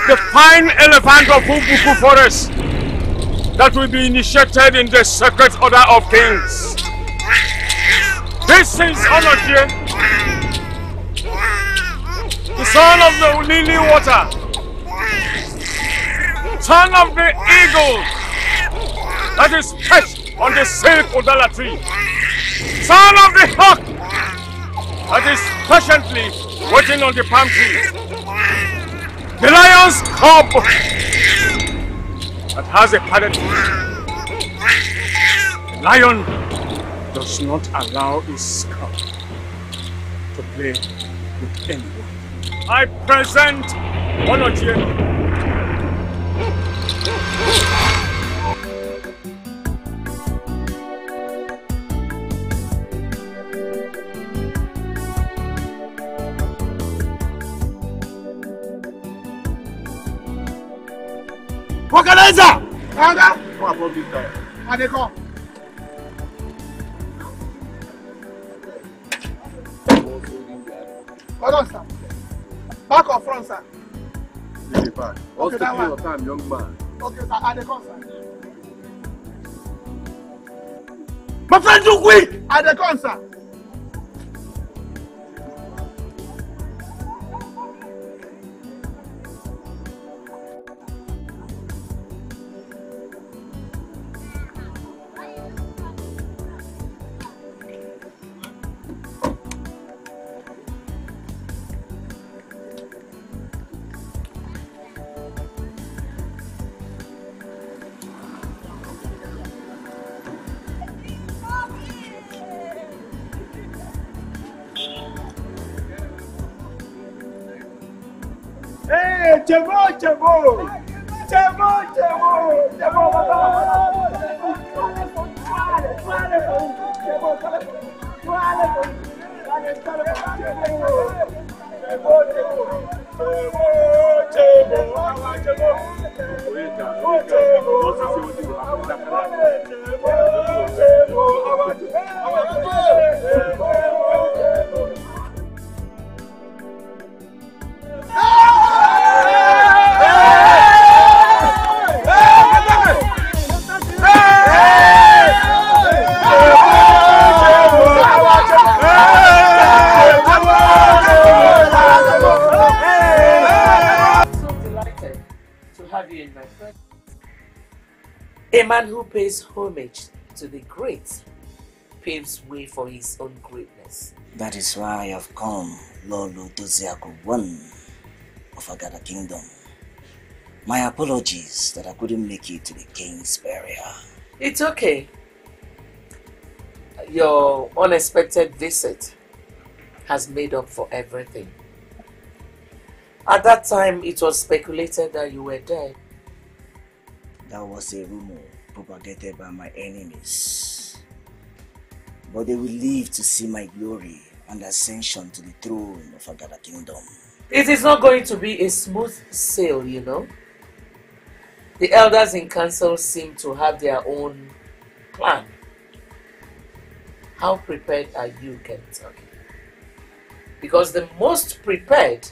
The fine elephant of Ubuku Forest that will be initiated in the Sacred Order of Kings. This is Onochie, the son of the lily water, son of the eagle that is perched on the silk odala tree, son of the hawk that is patiently waiting on the palm tree, the lion's cub that has a padded foot. The lion does not allow his cub to play with anyone. I present Onochie. Organizer! Adeko! Hold on, sir. Back or front, sir? Really back. What's the period of time, young man? Okay, sir. Adeko, sir. My friend, you quick! Adeko, sir. Pays homage to the great paves way for his own greatness. That is why I have come, Lolo Doziaku, one of Agada Kingdom. My apologies that I couldn't make it to the king's burial. It's okay. Your unexpected visit has made up for everything. At that time, it was speculated that you were dead. That was a rumor propagated by my enemies, but they will live to see my glory and ascension to the throne of Agada Kingdom. It is not going to be a smooth sail, you know. The elders in council seem to have their own plan. How prepared are you, Kentucky? Because the most prepared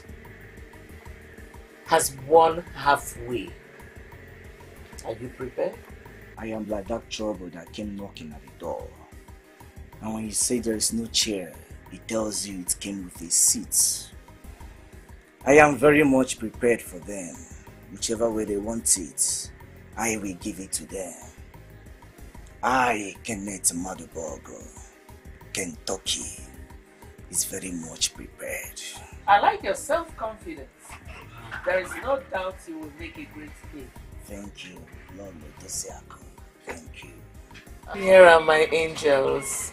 has won halfway. Are you prepared? I am like that trouble that came knocking at the door. And when you say there is no chair, it tells you it came with a seat. I am very much prepared for them. Whichever way they want it, I will give it to them. I, Kenneth Madubogo, Kentucky, is very much prepared. I like your self-confidence. There is no doubt you will make a great thing. Thank you, Lolo Desiaku. Thank you. Here are my angels.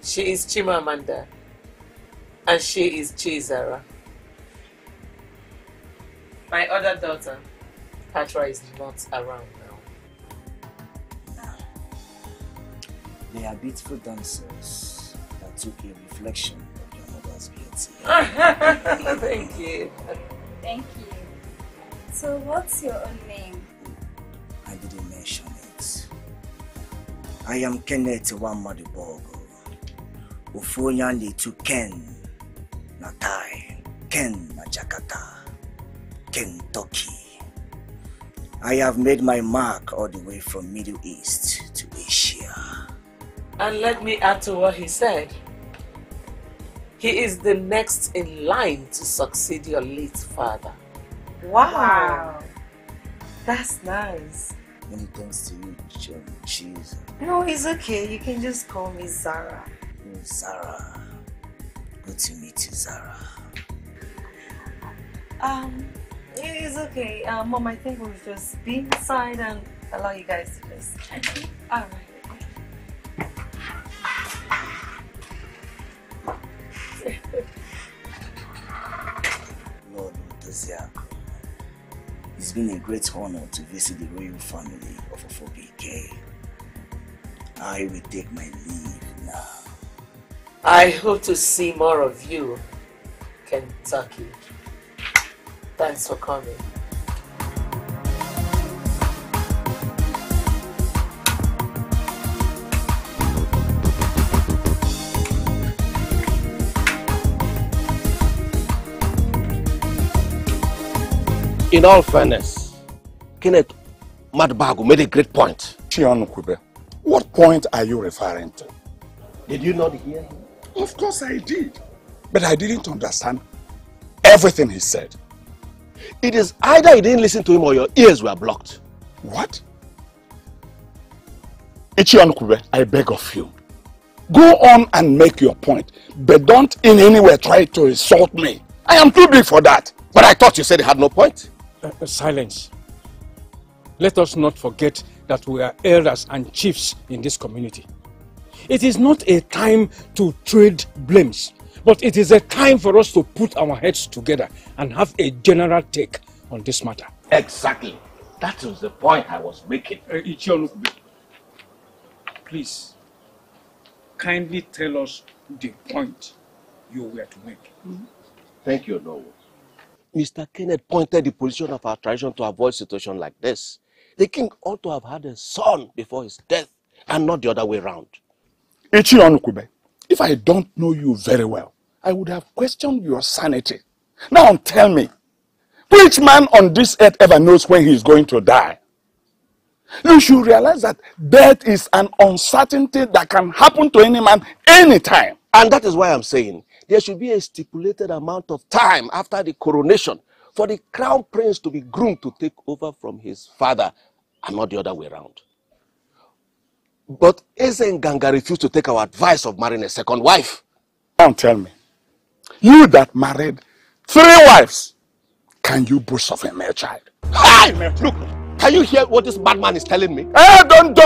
She is Chimamanda, and she is Chizara. My other daughter, Patra, is not around now. They are beautiful dancers that took a reflection of your mother's beauty. Thank you. Thank you. So, what's your own name? I didn't mention it. I am Kenneth Wamadubogo. Ufoyande to Ken Natai, Ken Najakata, Kentucky. I have made my mark all the way from Middle East to Asia. And let me add to what he said. He is the next in line to succeed your late father. Wow. That's nice. Many thanks to you, John. Cheese. No, it's okay. You can just call me Zara. Oh, Zara. Good to meet you, Zara. It's okay. Mom, I think we'll just be inside and allow you guys to listen. Okay. All right. been a great honor to visit the royal family of Ofobuike. I will take my leave now. I hope to see more of you, Kentucky. Thanks for coming. In all fairness, Kenneth Madbagu made a great point. Chion Kube, what point are you referring to? Did you not hear him? Of course I did. But I didn't understand everything he said. It is either you didn't listen to him or your ears were blocked. What? Ichion Kube, I beg of you. Go on and make your point. But don't in any way try to insult me. I am too big for that. But I thought you said it had no point. Silence. Let us not forget that we are elders and chiefs in this community. It is not a time to trade blames, but it is a time for us to put our heads together and have a general take on this matter. Exactly. That was the point I was making. Ichion, please, kindly tell us the point you were to make. Mm-hmm. Thank you, Noah. Mr. Kenneth pointed the position of our tradition to avoid situation like this. The king ought to have had a son before his death and not the other way around. Ichion Kube, if I don't know you very well, I would have questioned your sanity. Now tell me, which man on this earth ever knows when he is going to die? You should realize that death is an uncertainty that can happen to any man anytime. And that is why I'm saying, there should be a stipulated amount of time after the coronation for the crown prince to be groomed to take over from his father and not the other way around. But Eze Nganga refused to take our advice of marrying a second wife. Don't tell me, you that married 3 wives, can you boast of a male child? Hi, man, look, can you hear what this bad man is telling me? Hey, don't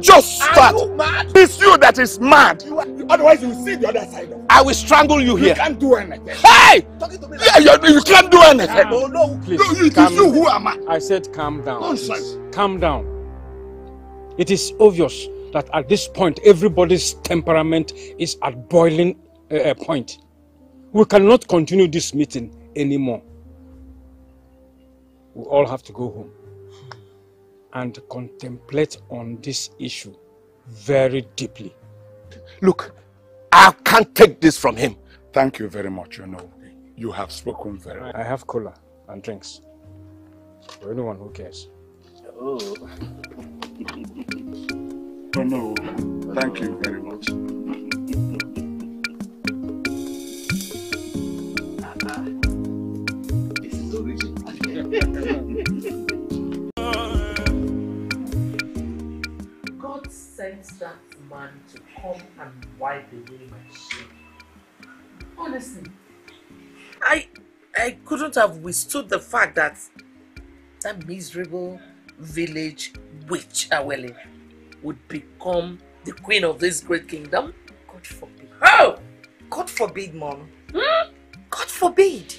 just start. Are you mad? It's you that is mad. Otherwise, you will see the other side of it. I will strangle you here. You can't do anything. Hey! Talking to me like you can't do anything. No, please. No, it is you who am I. I said calm down. Nonsense. Calm down. It is obvious that at this point, everybody's temperament is at boiling point. We cannot continue this meeting anymore. We all have to go home and contemplate on this issue very deeply. Look, I can't take this from him. Thank you very much, you know. You have spoken very well. I have cola and drinks for anyone who cares. Oh. Oh no, thank you very much. This is original. God sent that man to come and wipe away my shame. Honestly, I couldn't have withstood the fact that that miserable village witch Awele would become the queen of this great kingdom. God forbid. Oh! God forbid, Mom. Hmm? God forbid.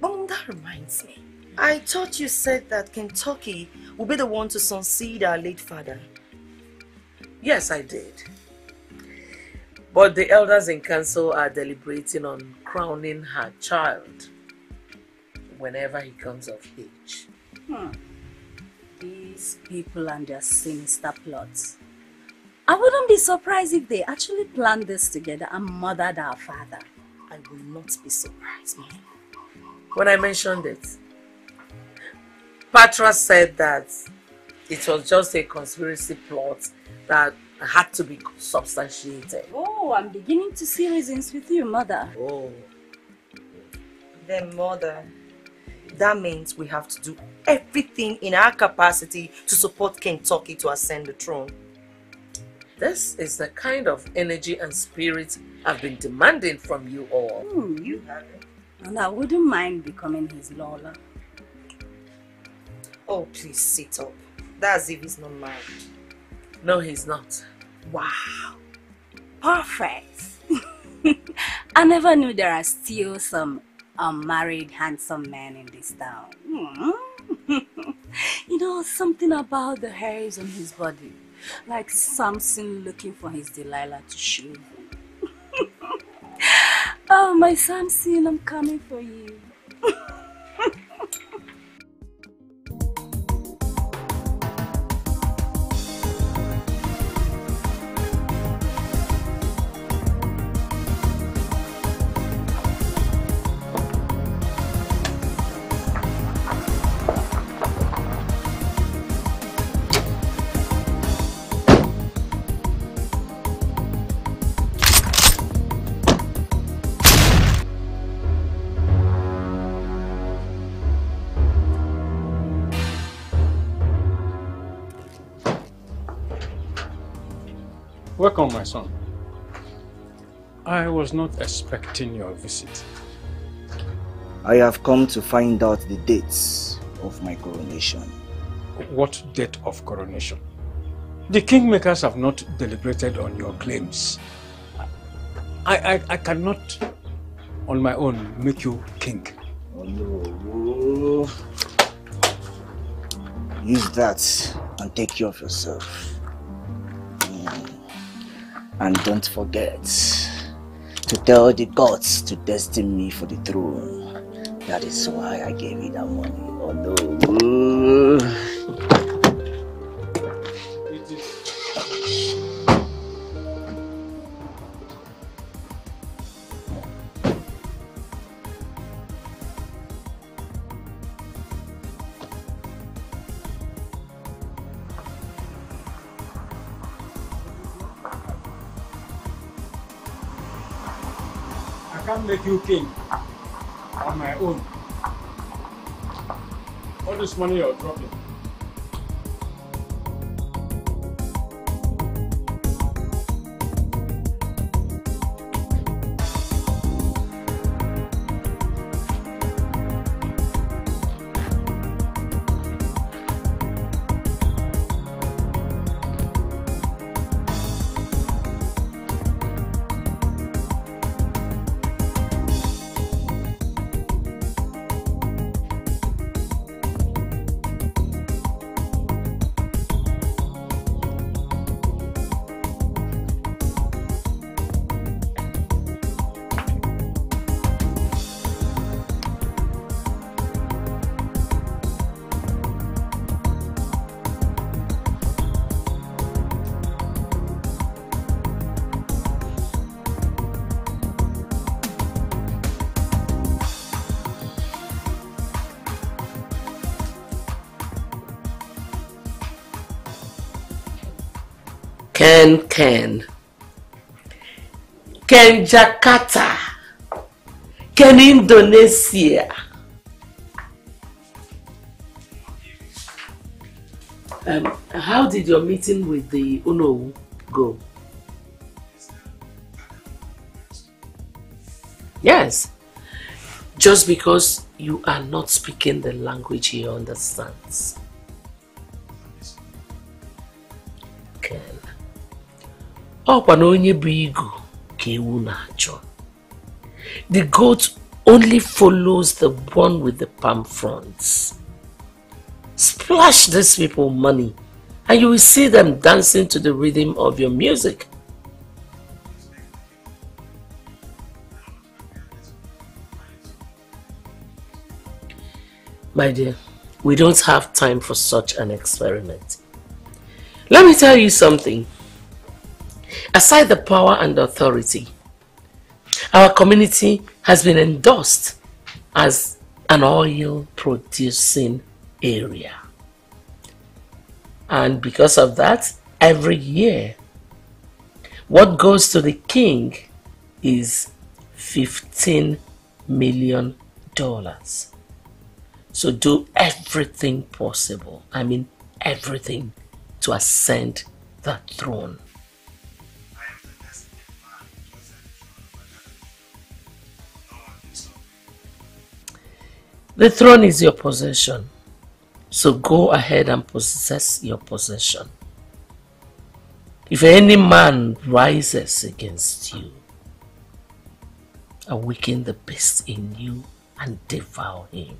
Mom, that reminds me. I thought you said that Kentucky would be the one to succeed our late father. Yes, I did. But the elders in council are deliberating on crowning her child whenever he comes of age. Hmm. These people and their sinister plots. I wouldn't be surprised if they actually planned this together and murdered our father. I will not be surprised, Mom. When I mentioned it, Patra said that it was just a conspiracy plot that had to be substantiated. Oh, I'm beginning to see reasons with you, Mother. Oh. Then, Mother, that means we have to do everything in our capacity to support Kentucky to ascend the throne. This is the kind of energy and spirit I've been demanding from you all. You have it. And I wouldn't mind becoming his Lola. Oh, please sit up. That's if he's not mad. No, he's not. Wow. Perfect. I never knew there are still some unmarried handsome men in this town. Mm-hmm. You know, something about the hairs on his body. Like Samson looking for his Delilah to shoot. Oh, my Samson, I'm coming for you. Welcome, my son. I was not expecting your visit. I have come to find out the dates of my coronation. What date of coronation? The kingmakers have not deliberated on your claims. I cannot on my own make you king. Oh, no. Use that and take care of yourself. And don't forget to tell the gods to destine me for the throne. That is why I gave you that money. Although... make you king on my own. All this money you're dropping. Ken Jakarta, Ken Indonesia. How did your meeting with the Unowu go? Yes, just because you are not speaking the language he understands. The goat only follows the one with the palm fronds. Splash these people money and you will see them dancing to the rhythm of your music. My dear, we don't have time for such an experiment. Let me tell you something. Aside the power and authority, our community has been endorsed as an oil-producing area. And because of that, every year, what goes to the king is $15 million. So do everything possible, I mean everything, to ascend that throne. The throne is your possession, so go ahead and possess your possession. If any man rises against you, awaken the beast in you and devour him.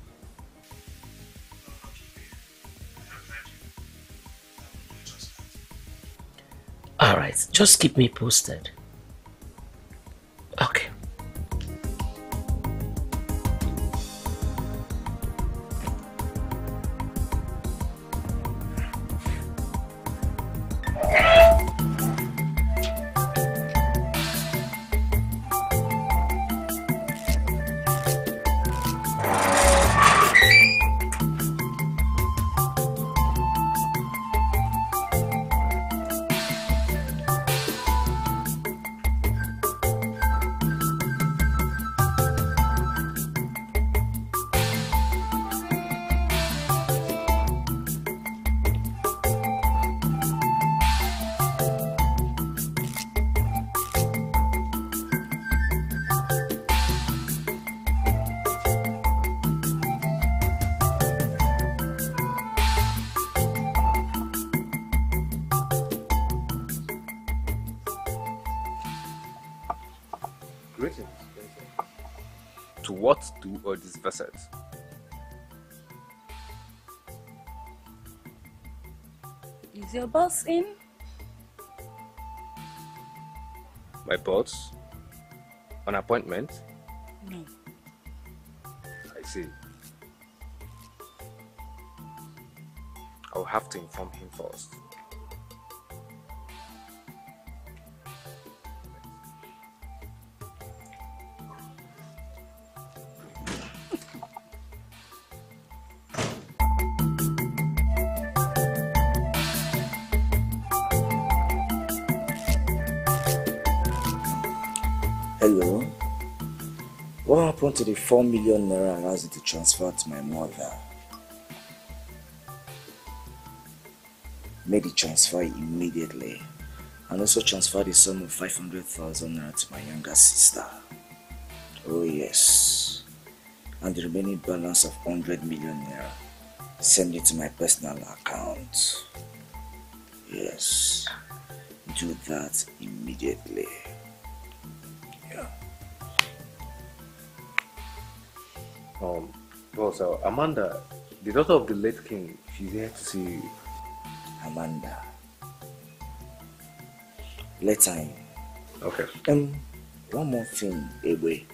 Alright, just keep me posted. Okay. To what do all these vessels? Is your boss in? My boss? On appointment? No. I see. I'll have to inform him first. What happened to the 4 million naira I asked you to transfer to my mother? Made the transfer immediately, and also transferred the sum of 500,000 naira to my younger sister. Oh yes, and the remaining balance of 100 million naira, send it to my personal account. Yes, do that immediately. So Amanda, the daughter of the late king, she's here to see you. Amanda. Later in. Okay. One more thing, Ewe.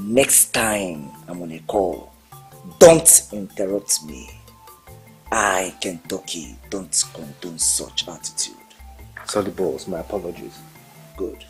Next time I'm on a call, don't interrupt me. I, Kentucky, don't condone such attitude. Sorry, boss, my apologies. Good.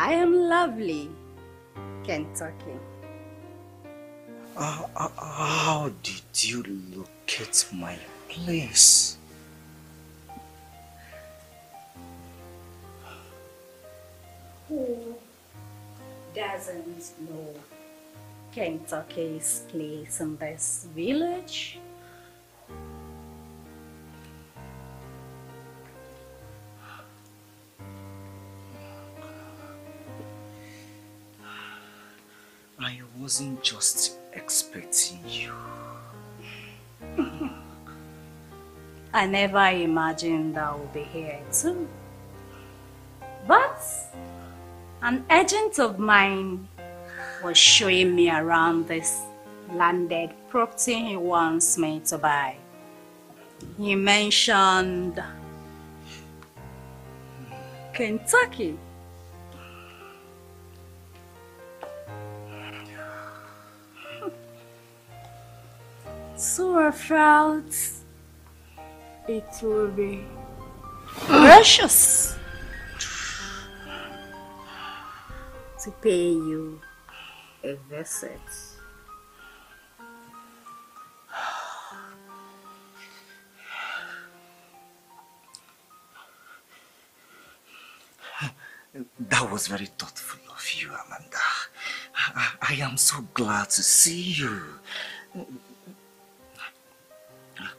I am lovely, Kentucky. How did you locate my place? Who doesn't know Kentucky's place in this village? I wasn't just expecting you. I never imagined I would be here too. But an agent of mine was showing me around this landed property he wants me to buy. He mentioned Kentucky. So I felt it will be precious to pay you a visit. That was very thoughtful of you, Amanda. I am so glad to see you. Oh,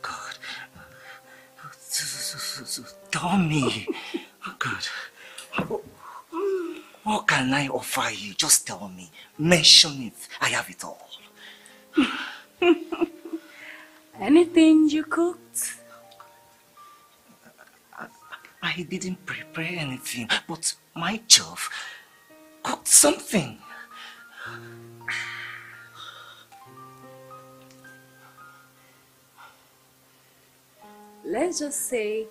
God. Tommy. Oh, God. What can I offer you? Just tell me. Mention it. I have it all. Anything you cooked? I didn't prepare anything, but my chef cooked something. Let's just say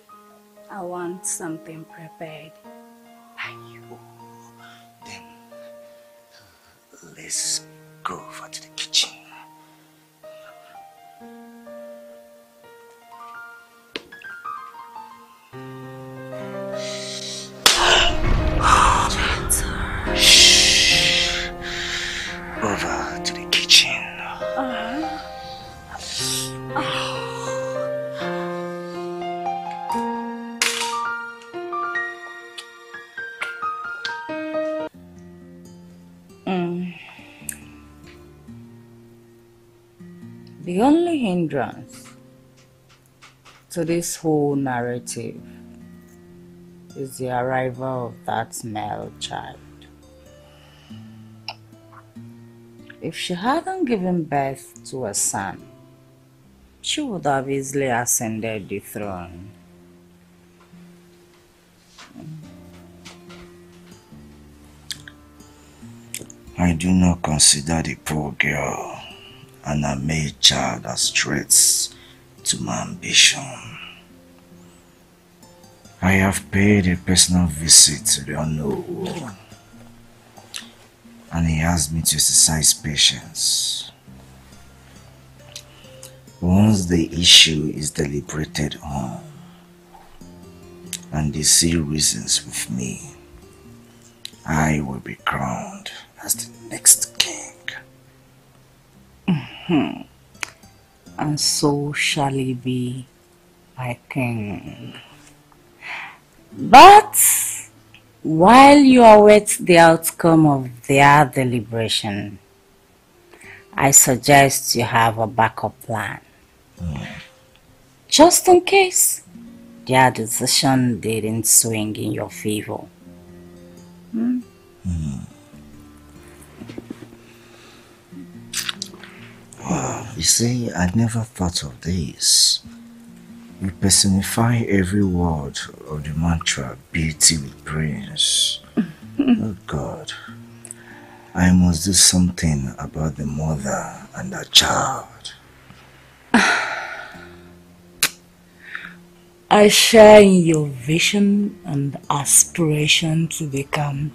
I want something prepared by you. Then let's go over to the kitchen. Over to the kitchen. The only hindrance to this whole narrative is the arrival of that male child. If she hadn't given birth to a son, she would have easily ascended the throne. I do not consider the poor girl and her male child as threats to my ambition. I have paid a personal visit to the unknown, and he asked me to exercise patience. Once the issue is deliberated on and they see reasons with me, I will be crowned as the next king. And so shall he be my king. But while you await the outcome of their deliberation, I suggest you have a backup plan. Just in case their decision didn't swing in your favor. Wow, you see, I never thought of this. We personify every word of the mantra, beauty with brains. Oh God, I must do something about the mother and her child. I share in your vision and aspiration to become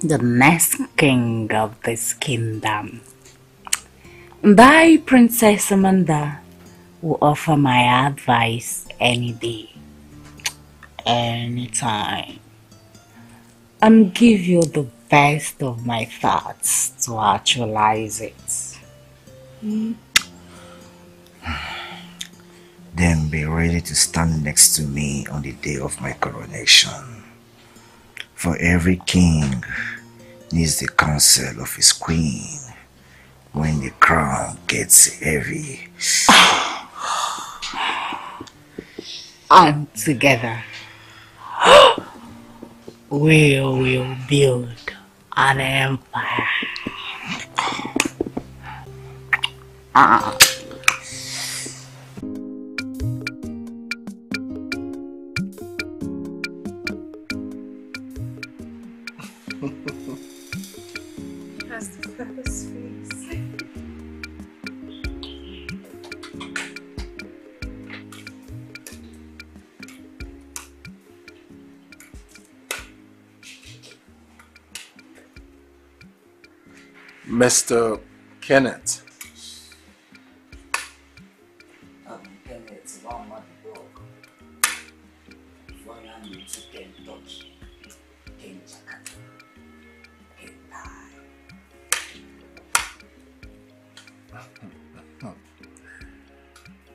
the next king of this kingdom. Thy Princess Amanda will offer my advice any day, any time, and give you the best of my thoughts to actualize it. Then be ready to stand next to me on the day of my coronation. For every king needs the counsel of his queen when the crown gets heavy. And together, we will build an empire. Just the face. Mr. Kennett.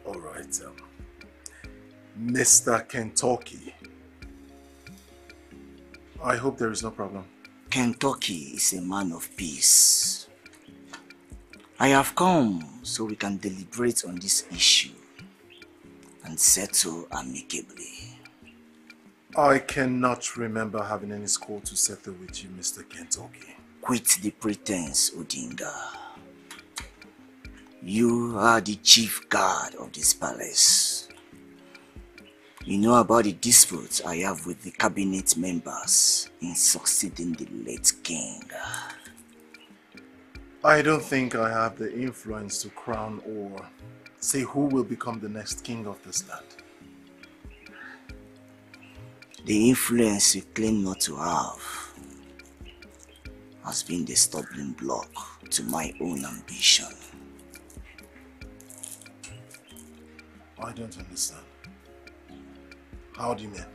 All right, Mr. Kentucky. I hope there is no problem. Kentucky is a man of peace. I have come so we can deliberate on this issue and settle amicably. I cannot remember having any score to settle with you, Mr. Kentucky. Quit the pretense, Odinga. You are the chief guard of this palace. You know about the disputes I have with the cabinet members in succeeding the late king. I don't think I have the influence to crown or say who will become the next king of this land. The influence you claim not to have has been the stumbling block to my own ambition. I don't understand. How do you mean?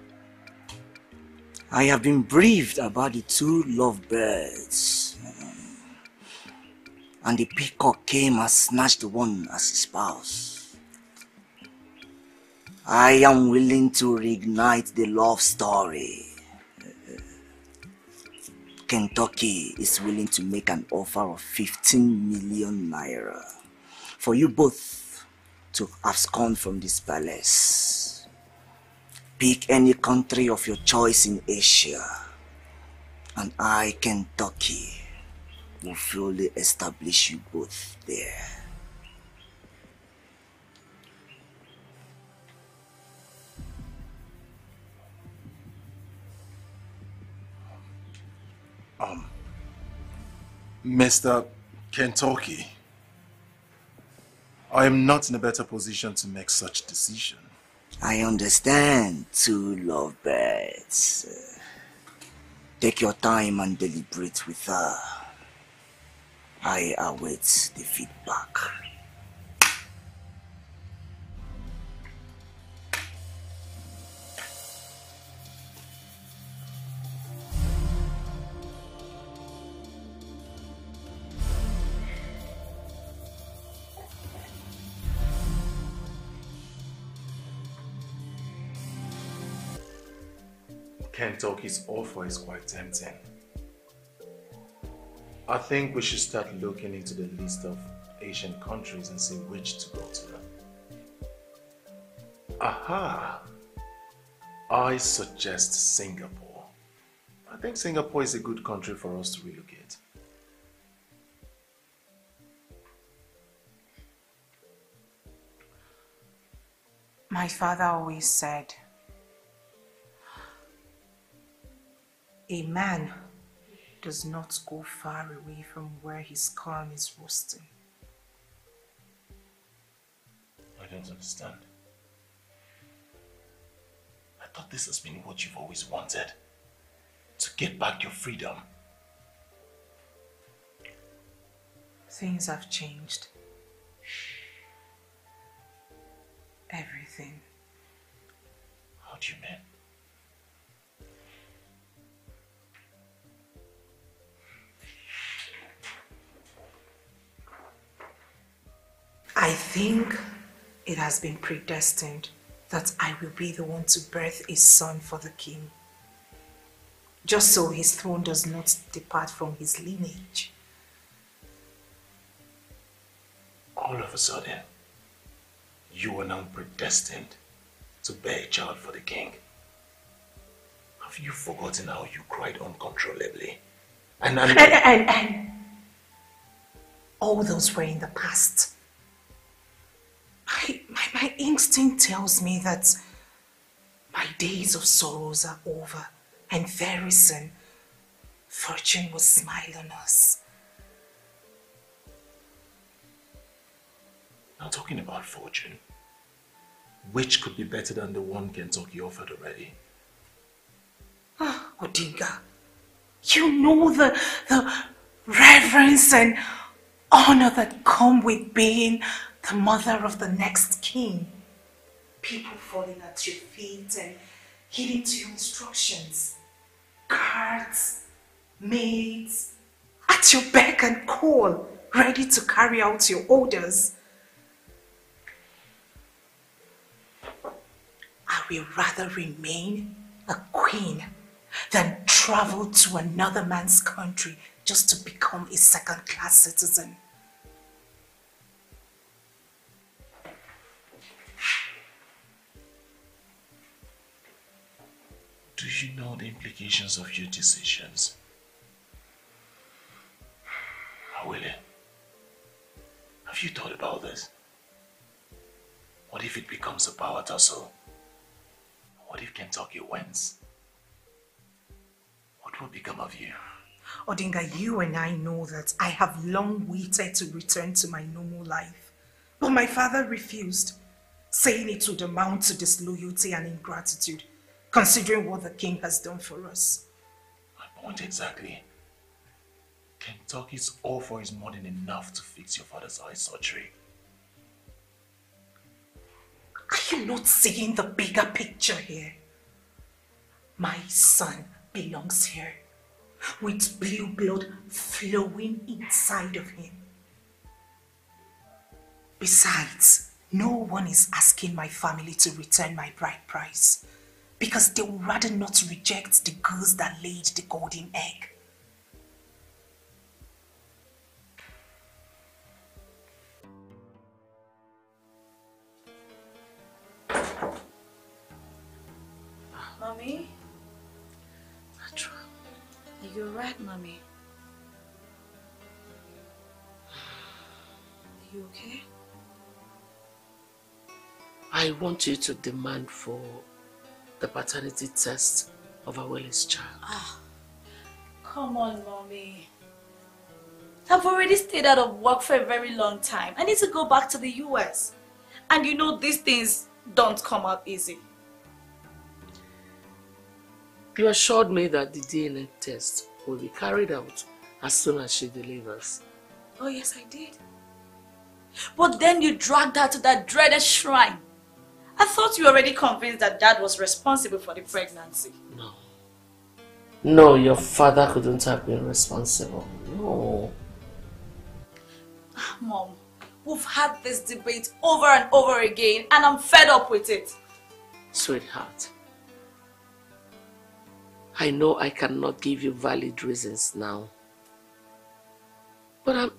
I have been briefed about the two lovebirds. And the peacock came and snatched one as his spouse. I am willing to reignite the love story. Kentucky is willing to make an offer of 15 million naira for you both to abscond from this palace. Pick any country of your choice in Asia, and I, Kentucky, will fully establish you both there. Mr. Kentucky, I am not in a better position to make such decision. I understand, two lovebirds. Take your time and deliberate with her. I await the feedback. Kentucky's offer is quite tempting. I think we should start looking into the list of Asian countries and see which to go to. Aha! I suggest Singapore. I think Singapore is a good country for us to relocate. My father always said, a man does not go far away from where his corn is roasting. I don't understand. I thought this has been what you've always wanted. To get back your freedom. Things have changed. Everything. How do you mean? I think it has been predestined that I will be the one to birth a son for the king, just so his throne does not depart from his lineage. All of a sudden, you are now predestined to bear a child for the king. Have you forgotten how you cried uncontrollably? And all those were in the past. My instinct tells me that my days of sorrows are over, and very soon fortune will smile on us. Now, talking about fortune, which could be better than the one Kentucky offered already? Ah, Odinga, you know the reverence, and honor that come with being the mother of the next king. People falling at your feet and heeding to your instructions. Guards, maids, at your beck and call, ready to carry out your orders. I will rather remain a queen than travel to another man's country just to become a second-class citizen. Do you know the implications of your decisions? Awele, have you thought about this? What if it becomes a power tussle? What if Kentucky wins? What will become of you? Odinga, you and I know that I have long waited to return to my normal life. But my father refused, saying it would amount to disloyalty and ingratitude, considering what the king has done for us. My point exactly. Kentucky's offer is more than enough to fix your father's eye surgery. Are you not seeing the bigger picture here? My son belongs here, with blue blood flowing inside of him. Besides, no one is asking my family to return my bride price, because they would rather not reject the goose that laid the golden egg. Mommy? Natra. You're right, Mommy. Are you okay? I want you to demand for the paternity test of Awele's child. Oh, come on, Mommy. I've already stayed out of work for a very long time. I need to go back to the US. And you know these things don't come out easy. You assured me that the DNA test will be carried out as soon as she delivers. Oh yes, I did. But then you dragged her to that dreaded shrine. I thought you were already convinced that Dad was responsible for the pregnancy. No. No, your father couldn't have been responsible. No. Mom, we've had this debate over and over again, and I'm fed up with it. Sweetheart, I know I cannot give you valid reasons now, but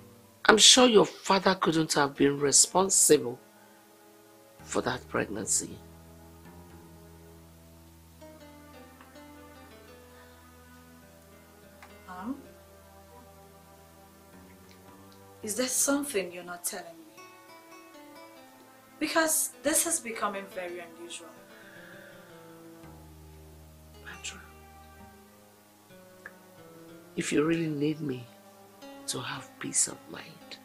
I'm sure your father couldn't have been responsible for that pregnancy. Mom? Is there something you're not telling me? Because this is becoming very unusual. If you really need me to have peace of mind,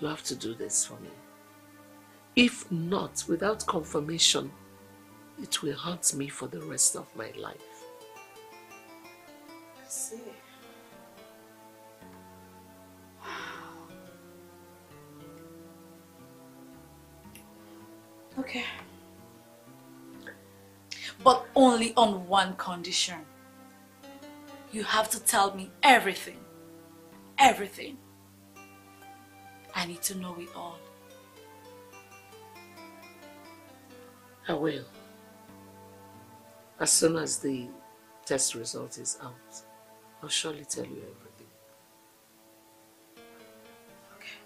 you have to do this for me. If not, without confirmation, it will haunt me for the rest of my life. I see. Wow. Okay. But only on one condition. You have to tell me everything. Everything. I need to know it all. I will. As soon as the test result is out, I'll surely tell you everything. Okay.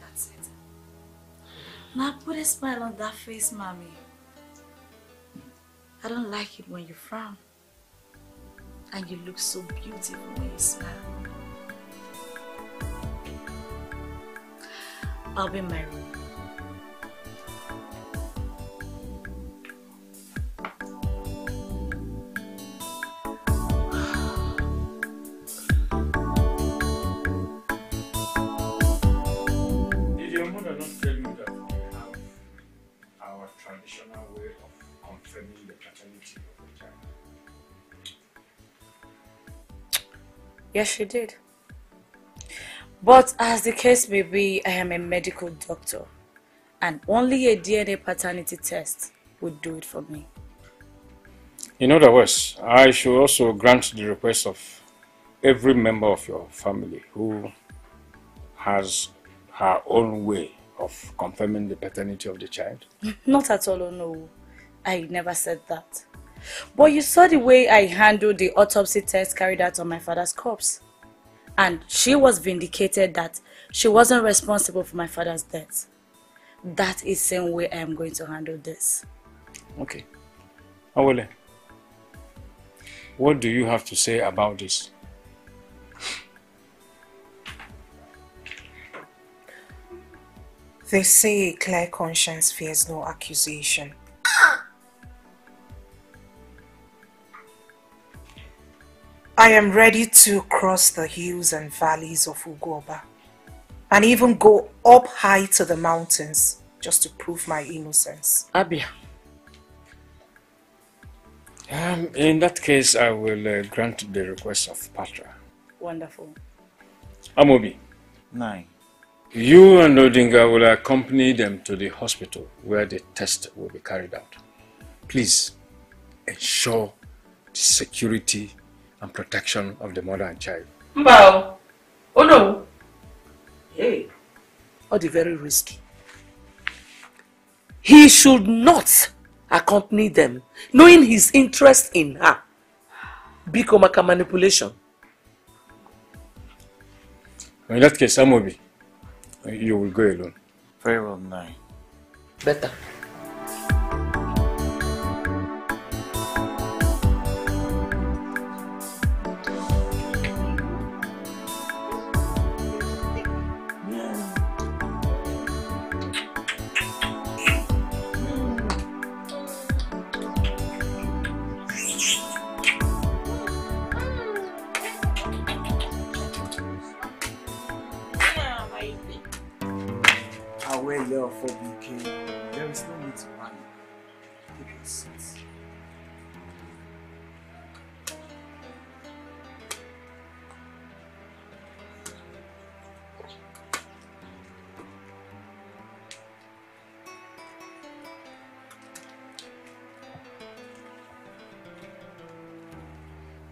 That's it. Now put a smile on that face, Mommy. I don't like it when you frown. And you look so beautiful when you smile. I'll be in my room. Did your mother not tell you that we have our traditional way of confirming the paternity of the child? Yes, she did. But as the case may be, I am a medical doctor, and only a DNA paternity test would do it for me. In other words, I should also grant the request of every member of your family who has her own way of confirming the paternity of the child. Not at all, no. I never said that. But you saw the way I handled the autopsy test carried out on my father's corpse. And she was vindicated that she wasn't responsible for my father's death. That is the same way I am going to handle this. Okay. Awole, what do you have to say about this? They say a clear conscience fears no accusation. I am ready to cross the hills and valleys of Ugoba and even go up high to the mountains just to prove my innocence. Abia. In that case, I will grant the request of Patra. Wonderful. Amobi. Nine. You and Odinga will accompany them to the hospital where the test will be carried out. Please ensure the security and protection of the mother and child. Mbao! Oh no! Hey! Oh, the very risky. He should not accompany them, knowing his interest in her. Bikomaka manipulation. In that case, Amobi, you will go alone. Very well, Nai. Better.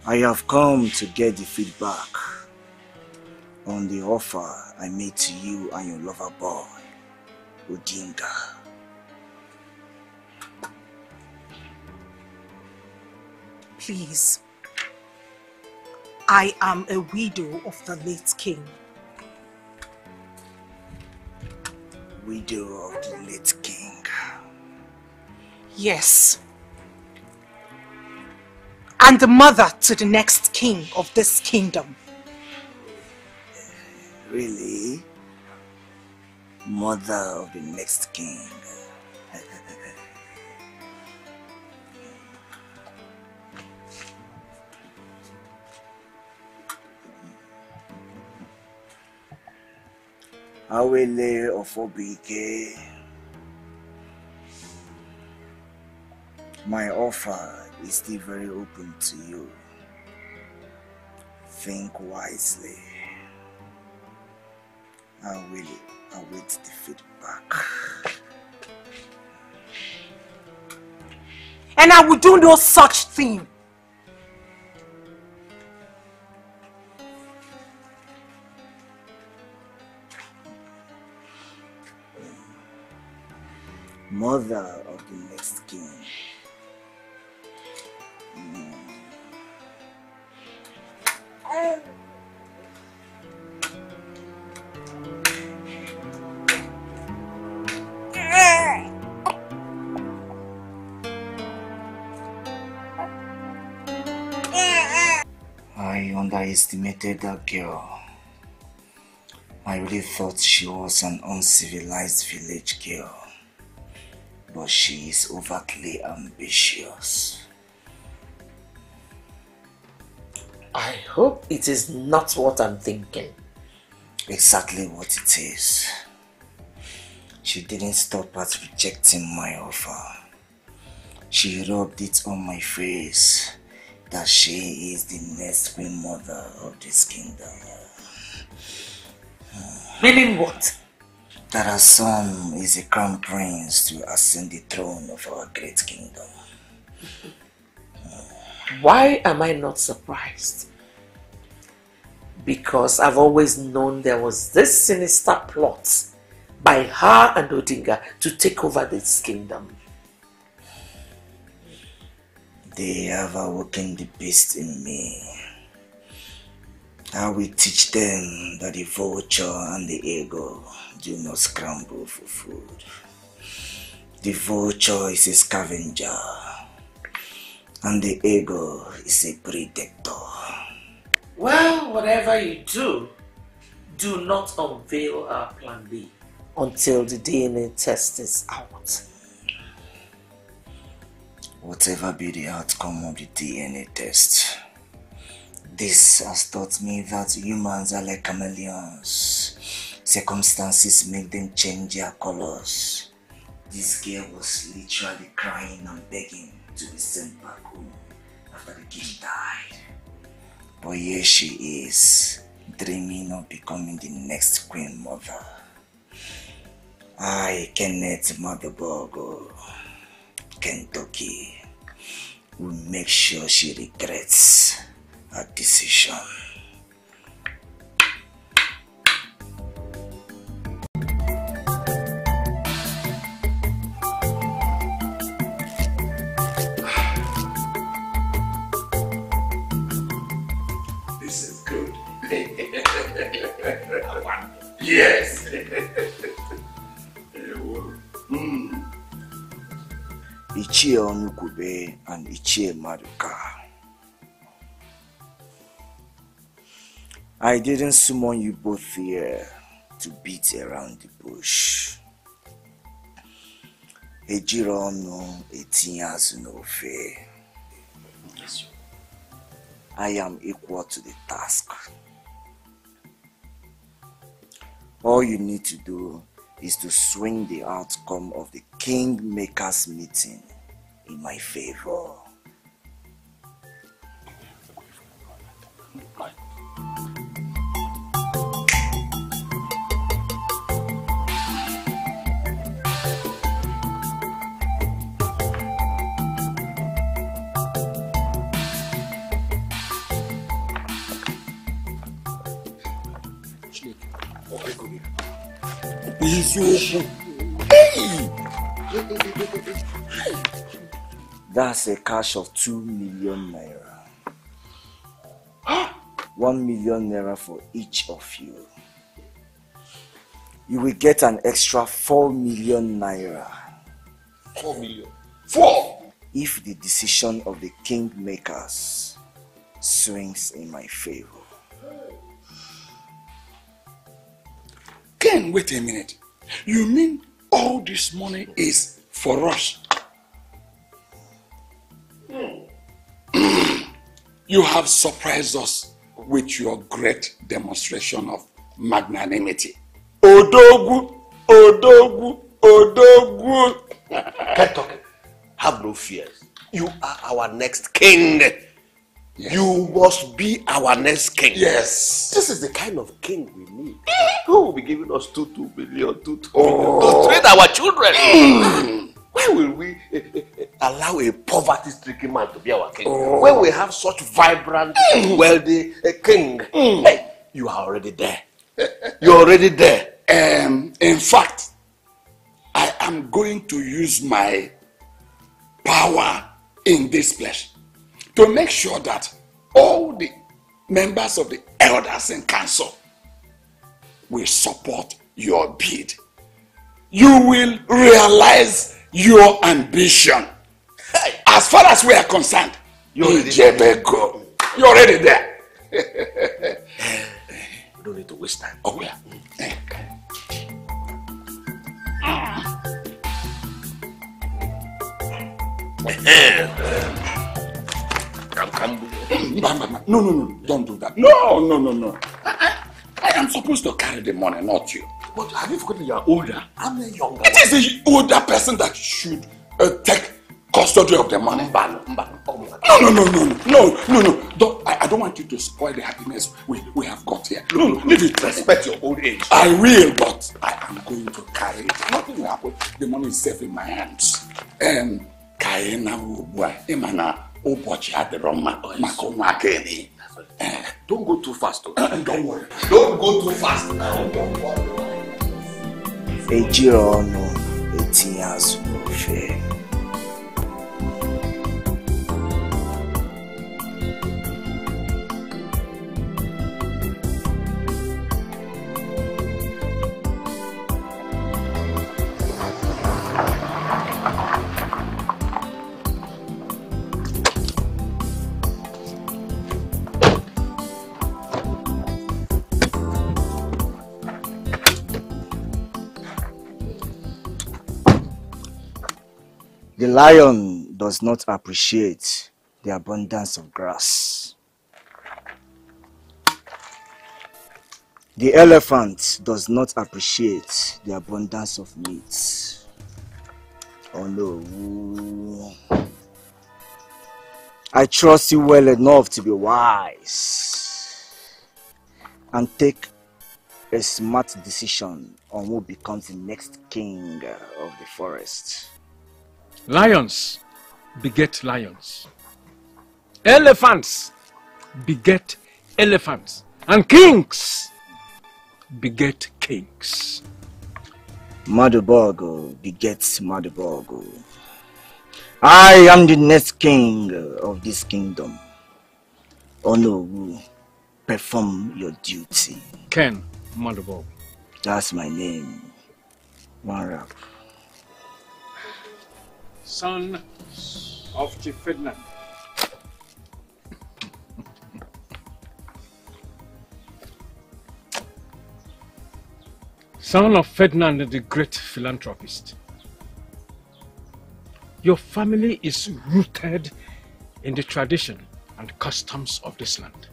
I have come to get the feedback on the offer I made to you and your lover boy, Odinga. Please, I am a widow of the late king. Widow of the late king? Yes. And the mother to the next king of this kingdom. Really? Mother of the next king. Awele Ofobike, my offer is still very open to you. Think wisely. I will await the feedback. And I will do no such thing. Mother of the next king. I underestimated that girl. I really thought she was an uncivilized village girl, but she is overtly ambitious. I hope it is not what I'm thinking. Exactly what it is. She didn't stop at rejecting my offer. She rubbed it on my face, that she is the next queen mother of this kingdom. Meaning what? That her son is a crown prince to ascend the throne of our great kingdom. Why am I not surprised? Because I've always known there was this sinister plot by her and Odinga to take over this kingdom. They have awoken the beast in me. I will teach them that the vulture and the eagle do not scramble for food. The vulture is a scavenger, and the eagle is a predator. Well, whatever you do, do not unveil our plan B until the DNA test is out. Whatever be the outcome of the DNA test, this has taught me that humans are like chameleons. Circumstances make them change their colors. This girl was literally crying and begging to be sent back home after the king died. But here she is, dreaming of becoming the next queen mother. I, Kenneth Madubogu, Kentucky, will make sure she regrets her decision. This is good. Yes. Ichie Onukube and Ichie Maduka. I didn't summon you both here to beat around the bush. Ejiro no etinye azu n'ofe. I am equal to the task. All you need to do is to swing the outcome of the Kingmakers meeting in my favor. That's a cash of 2 million naira. 1 million naira for each of you. You will get an extra 4 million naira. 4 million. 4! If the decision of the Kingmakers swings in my favor. Ken, wait a minute. You mean all this money is for us? You have surprised us with your great demonstration of magnanimity. Odogwu! Odogwu! Odogwu! Keep talking. Have no fears. You are our next king. Yes. You must be our next king. Yes. This is the kind of king we need. Who will be giving us 2 billion to trade our children? Why will we allow a poverty-stricken man to be our king? When we have such vibrant, wealthy king, hey, you are already there. You're already there. In fact, I am going to use my power in this place to make sure that all the members of the elders in council will support your bid. You will realize your ambition. As far as we are concerned, you're already there. We don't need to waste time. Oh, yeah. Okay. No, don't do that. No. I am supposed to carry the money, not you. But have you forgotten you are older? I'm a younger. It is the older person that should take custody of the money. Mbano. No. I don't want you to spoil the happiness we have got here. No. Leave it. Respect your old age. I will, but I am going to carry it. Nothing will happen. The money is safe in my hands. Don't go too fast. Don't worry. Don't go too fast now. Don't worry. Ejiro no etiazu fe. The lion does not appreciate the abundance of grass. The elephant does not appreciate the abundance of meat. Oh no. I trust you well enough to be wise and take a smart decision on who becomes the next king of the forest. Lions beget lions. Elephants beget elephants. And kings beget kings. Madubogo begets Madubogo. I am the next king of this kingdom. Onowu, perform your duty. Ken Madubogo. That's my name. One rap. Son of Chifidna. Son of Ferdinand the great philanthropist. Your family is rooted in the tradition and customs of this land.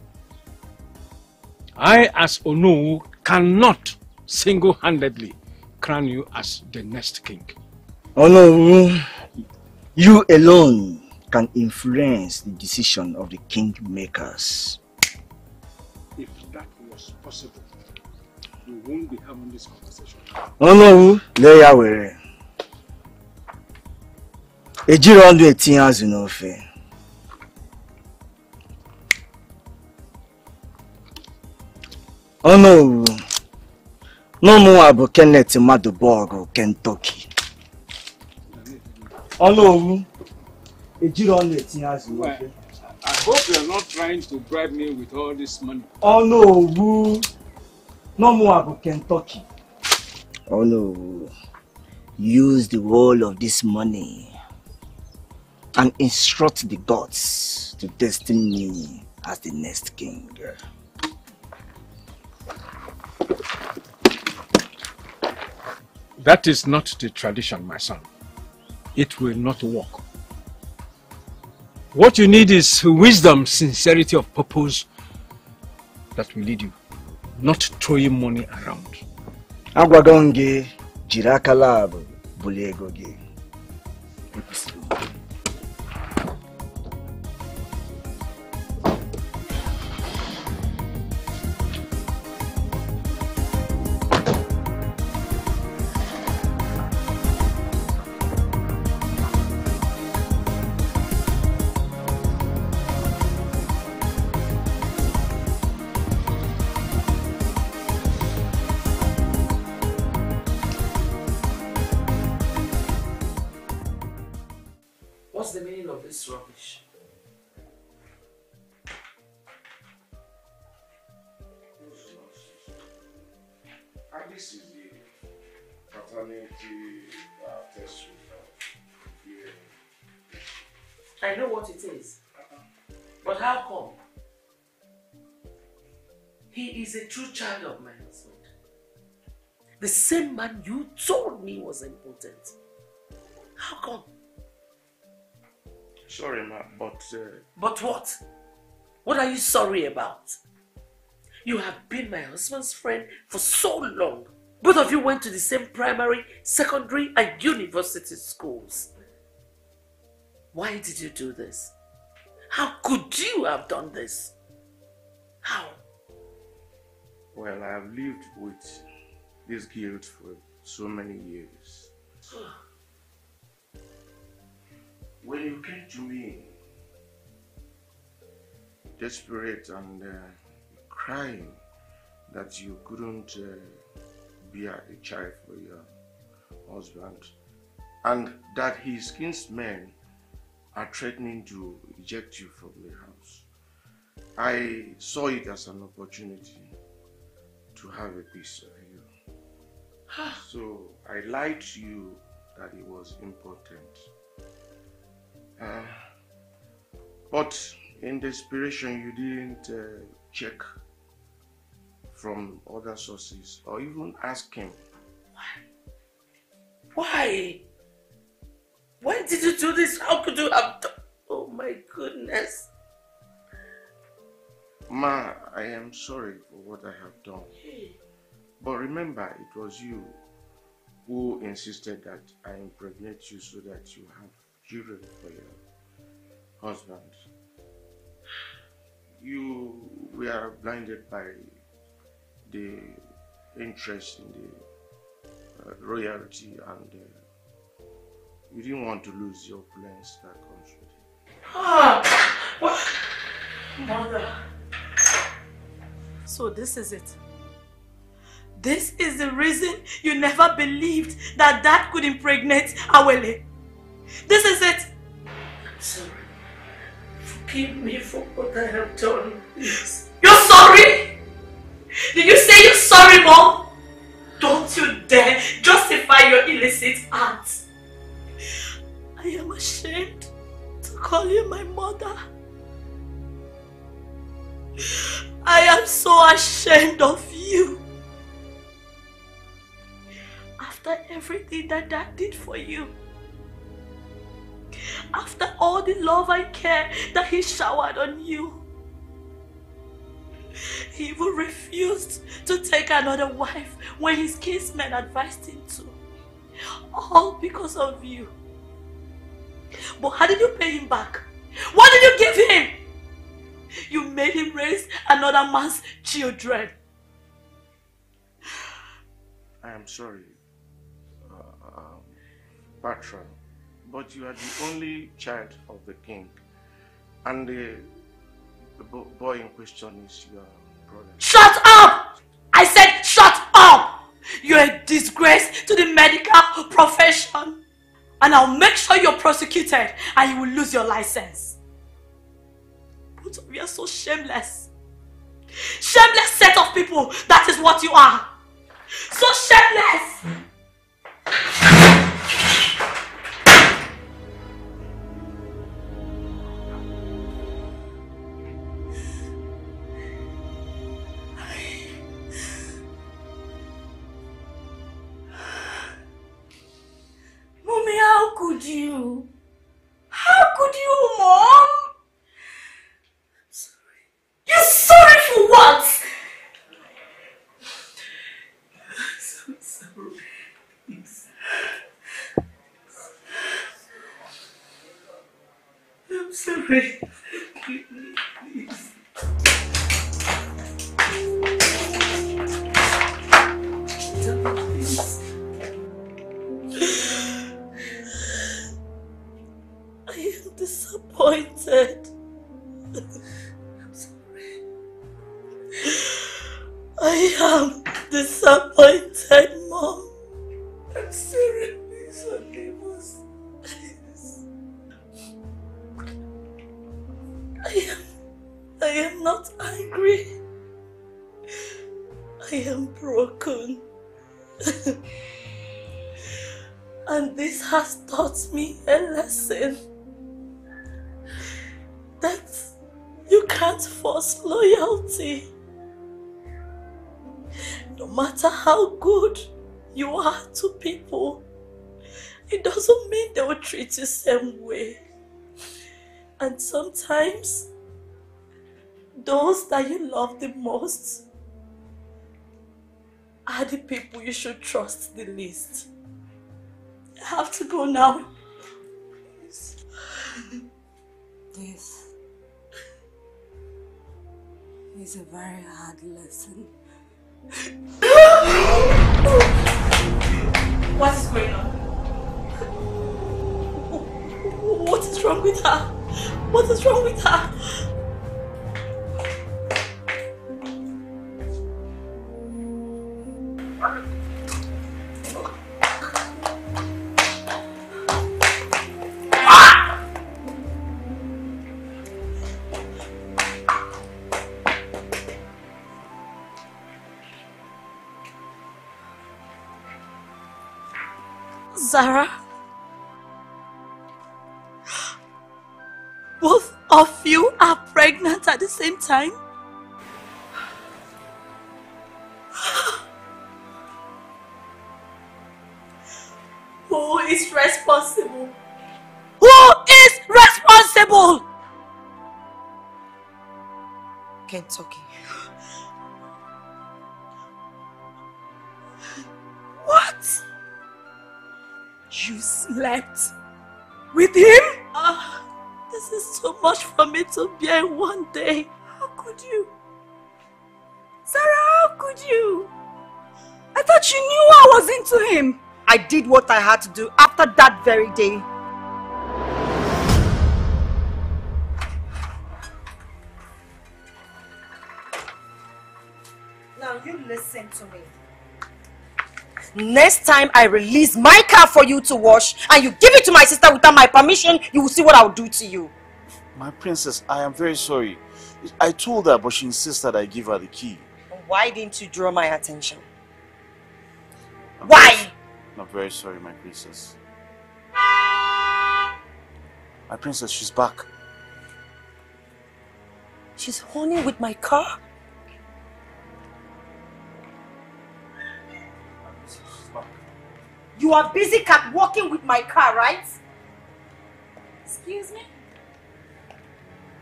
I as Onowu cannot single-handedly crown you as the next king. Onowu, you alone can influence the decision of the kingmakers. If that was possible, you won't be having this conversation. Onowu, lay away. Ejiro ondu eti azu n'ofe. Onowu, no more about Kenneth Madubogo, Kentucky. Hello. I hope you're not trying to bribe me with all this money. Hello. No more about Kentucky. Hello. Use the whole of this money and instruct the gods to destine me as the next king. That is not the tradition, my son. It will not work. What you need is wisdom, sincerity of purpose that will lead you, not throwing money around. Agwagonge jirakalab bulegoge. I know what it is, but how come? He is a true child of my husband. The same man you told me was important. How come? Sorry, ma, but... But what? What are you sorry about? You have been my husband's friend for so long. Both of you went to the same primary, secondary, and university schools. Why did you do this? How could you have done this? How? Well, I've lived with this guilt for so many years. When you came to me, desperate and crying that you couldn't be a child for your husband, and that his kinsmen are threatening to eject you from the house, I saw it as an opportunity to have a piece of you. So I lied to you that it was important. But in desperation, you didn't check from other sources or even ask him. Why? Why did you do this? How could you have done? Oh my goodness. Ma, I am sorry for what I have done. But remember, it was you who insisted that I impregnate you so that you have children for your husband. You were blinded by the interest in the royalty, and you didn't want to lose your plans that comes with it. What? Mother. So this is it. This is the reason you never believed that Dad could impregnate Awele. This is it. I'm sorry. Forgive me for what I have done. Yes. You're sorry? Did you say you're sorry, Mom? Don't you dare justify your illicit acts. I am ashamed to call you my mother. I am so ashamed of you. After everything that Dad did for you, after all the love and care that he showered on you, he even refused to take another wife when his kinsmen advised him to. All because of you. But how did you pay him back? What did you give him? You made him raise another man's children. I am sorry, Patra, but you are the only child of the king, and the boy in question is your brother. Shut up! I said shut up! You're a disgrace to the medical profession, and I'll make sure you're prosecuted and you will lose your license. Both of you are so shameless. Shameless set of people, that is what you are. So shameless! Mommy, how could you? How could you, Mom? You're sorry for what? I'm so sorry. I'm sorry. I'm sorry. Please. I am disappointed. I am disappointed, Mom. I'm sorry, please forgive us. I am not angry. I am broken. And this has taught me a lesson. That you can't force loyalty. No matter how good you are to people, it doesn't mean they will treat you the same way. And sometimes, those that you love the most are the people you should trust the least. I have to go now. Yes. is a very hard lesson. What is going on? What is wrong with her? What is wrong with her? Zara, both of you are pregnant at the same time? Who is responsible? Who is responsible? Kentucky. What? You slept with him? This is too much for me to bear in one day. How could you? Sarah, how could you? I thought you knew I was into him. I did what I had to do after that very day. Now you listen to me. Next time I release my car for you to wash and you give it to my sister without my permission, you will see what I will do to you. My princess, I am very sorry. I told her, but she insists that I give her the key. Why didn't you draw my attention? Why? I'm very sorry, my princess. My princess, she's back. She's horny with my car? You are busy catwalking with my car, right? Excuse me?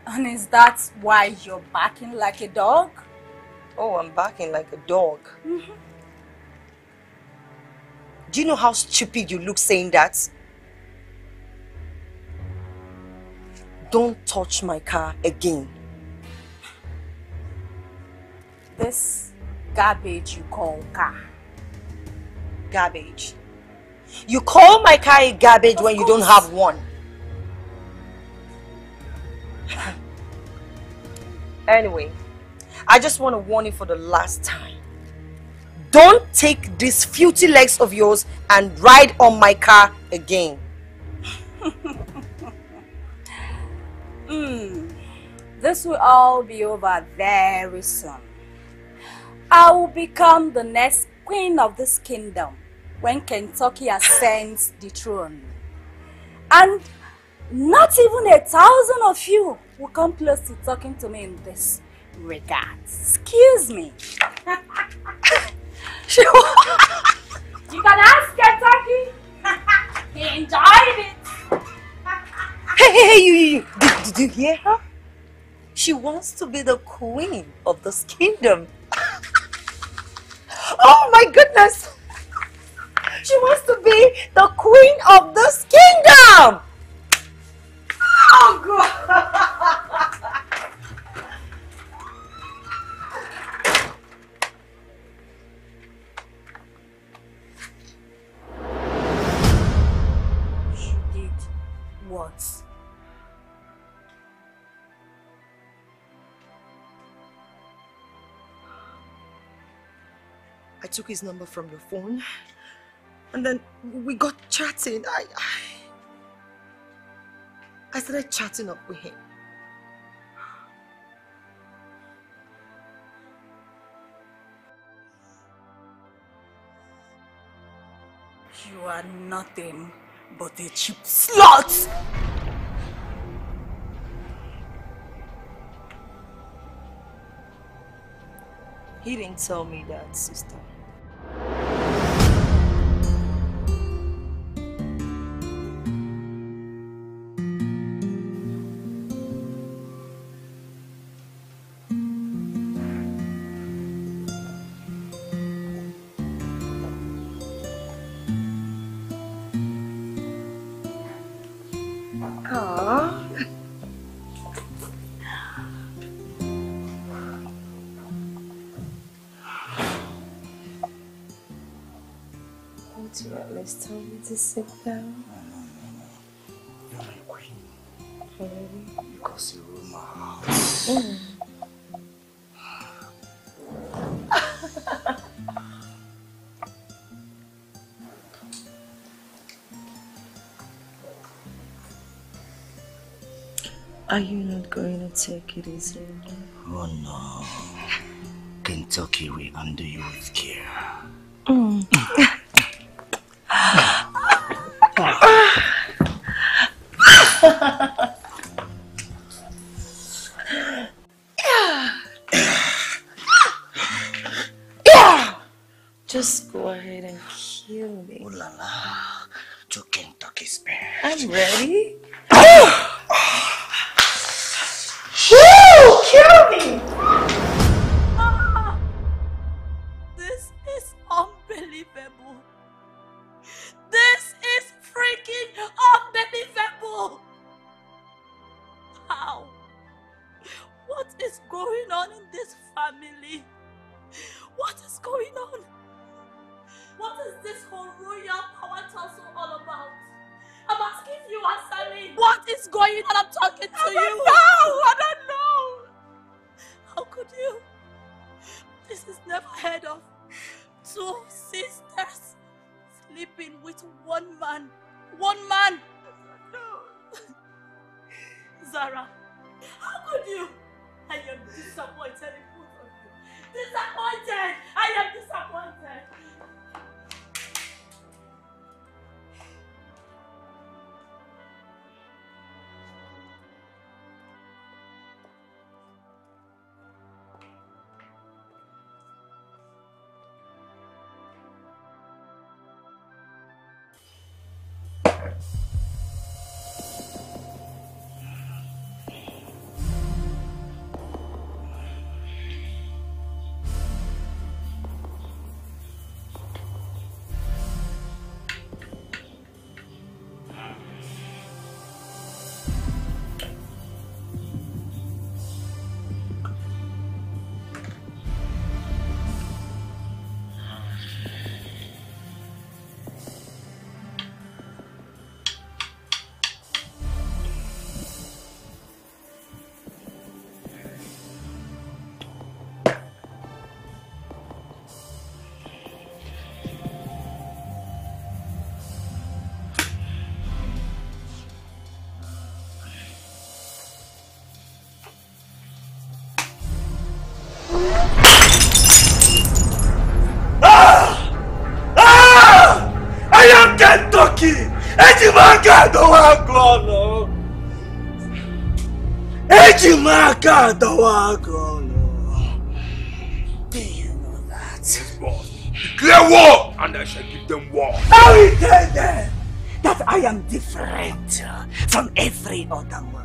And is that why you're barking like a dog? Oh, I'm barking like a dog. Mm-hmm. Do you know how stupid you look saying that? Don't touch my car again. This garbage you call car. Garbage. You call my car a garbage when you don't have one. Anyway, I just want to warn you for the last time. Don't take these filthy legs of yours and ride on my car again. This will all be over very soon. I will become the next queen of this kingdom. When Kentucky ascends the throne. And not even 1,000 of you will come close to talking to me in this regard. Excuse me. You can ask Kentucky. He enjoyed it. Hey, you. Did you hear her? She wants to be the queen of this kingdom. Oh my goodness. She wants to be the queen of this kingdom! Oh, God! She did what? I took his number from your phone. And then we got chatting. I started chatting up with him. You are nothing but a cheap slut! He didn't tell me that, sister. Please tell me to sit down. No. You're my queen. Really? Because you rule my house. Are you not going to take it easy? Oh no. Kentucky will undo you with care. Just go ahead and kill me. Ooh la la. To Kentucky's best. I'm ready. Kill me! This is unbelievable. This is freaking unbelievable. How? What is going on in this family? What is going on? What is this whole royal power tussle all about? I'm asking you, Asani. What is going on? I'm talking to you. I don't know. How could you? This is never heard of. Two sisters sleeping with one man. One man! No. Zara, how could you? I am disappointed in both of you. Disappointed! I am disappointed! Do you know that? Lord, declare war and I shall give them war. I will tell them that I am different from every other man.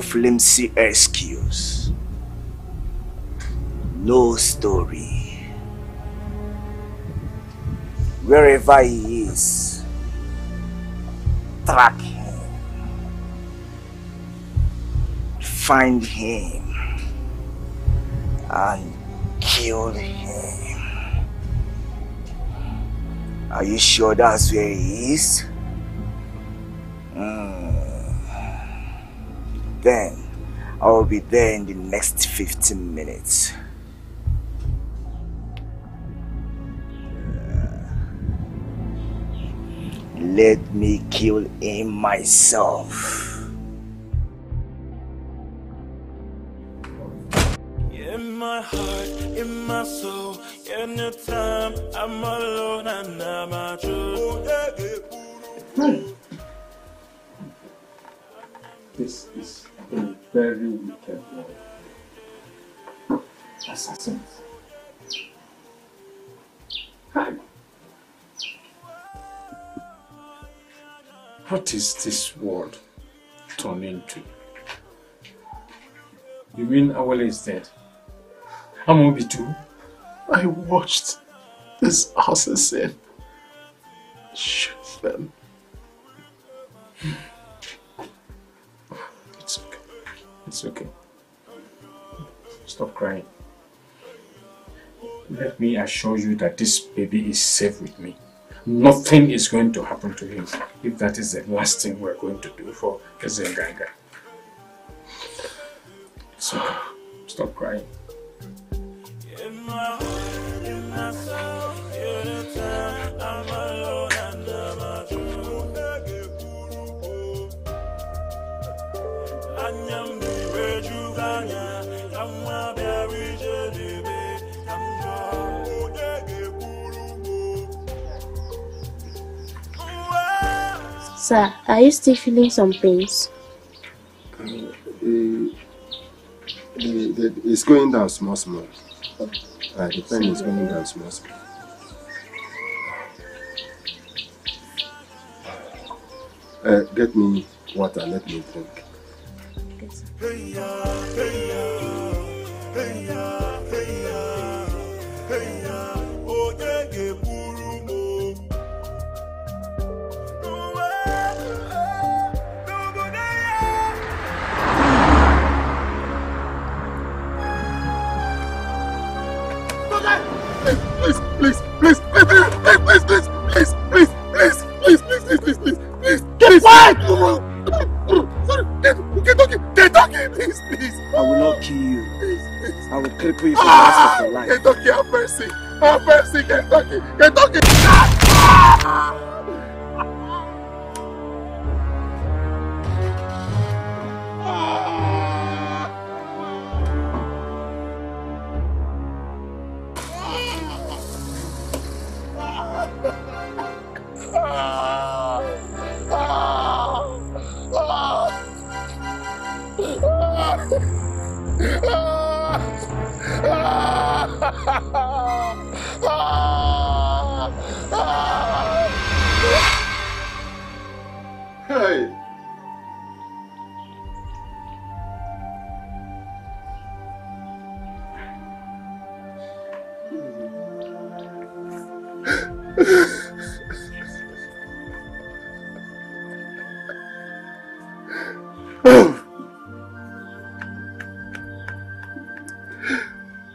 Flimsy excuse, no story. Wherever he is, track him, find him, and kill him. Are you sure that's where he is? Then, I will be there in the next 15 minutes. Let me kill him myself. heart, in my soul. Anytime I'm alone and I'm at you. This is a very wicked world. Assassins. Hi. What is this world turning to? You mean Awele is dead? Amobi too? I watched this assassin shoot them. It's okay. It's okay. Stop crying. Let me assure you that this baby is safe with me. Nothing is going to happen to him, if that is the last thing we're going to do for Ezenganga. It's okay. Stop crying. Sir, are you still feeling some pains? It's going down small, small. The pain is going down small, small. Get me water, let me drink. Please. Why? Sorry. They're talking. Please. I will not kill you. Please. I will cripple you for the rest of your life. They're talking. Have mercy. Have mercy. They're talking.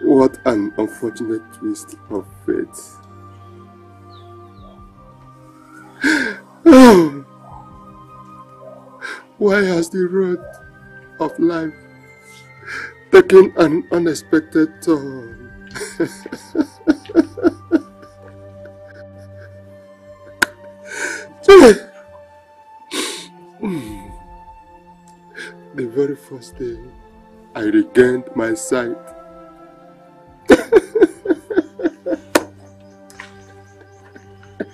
What an unfortunate twist of fate. Oh. Why has the road of life taken an unexpected turn? The very first day I regained my sight,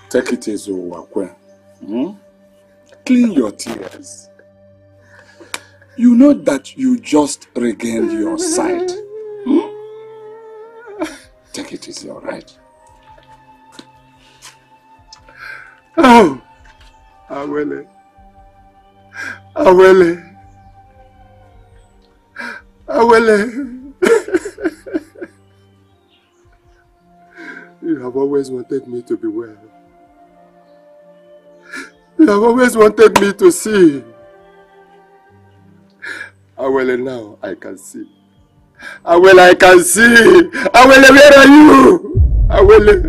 take it easy, Wakwe. Clean your tears. You know that you just regained your sight. Take it easy, alright? Oh, Awele. You have always wanted me to be well. You have always wanted me to see. Awele, now I can see. Awele, I can see. Awele, where are you? Awele.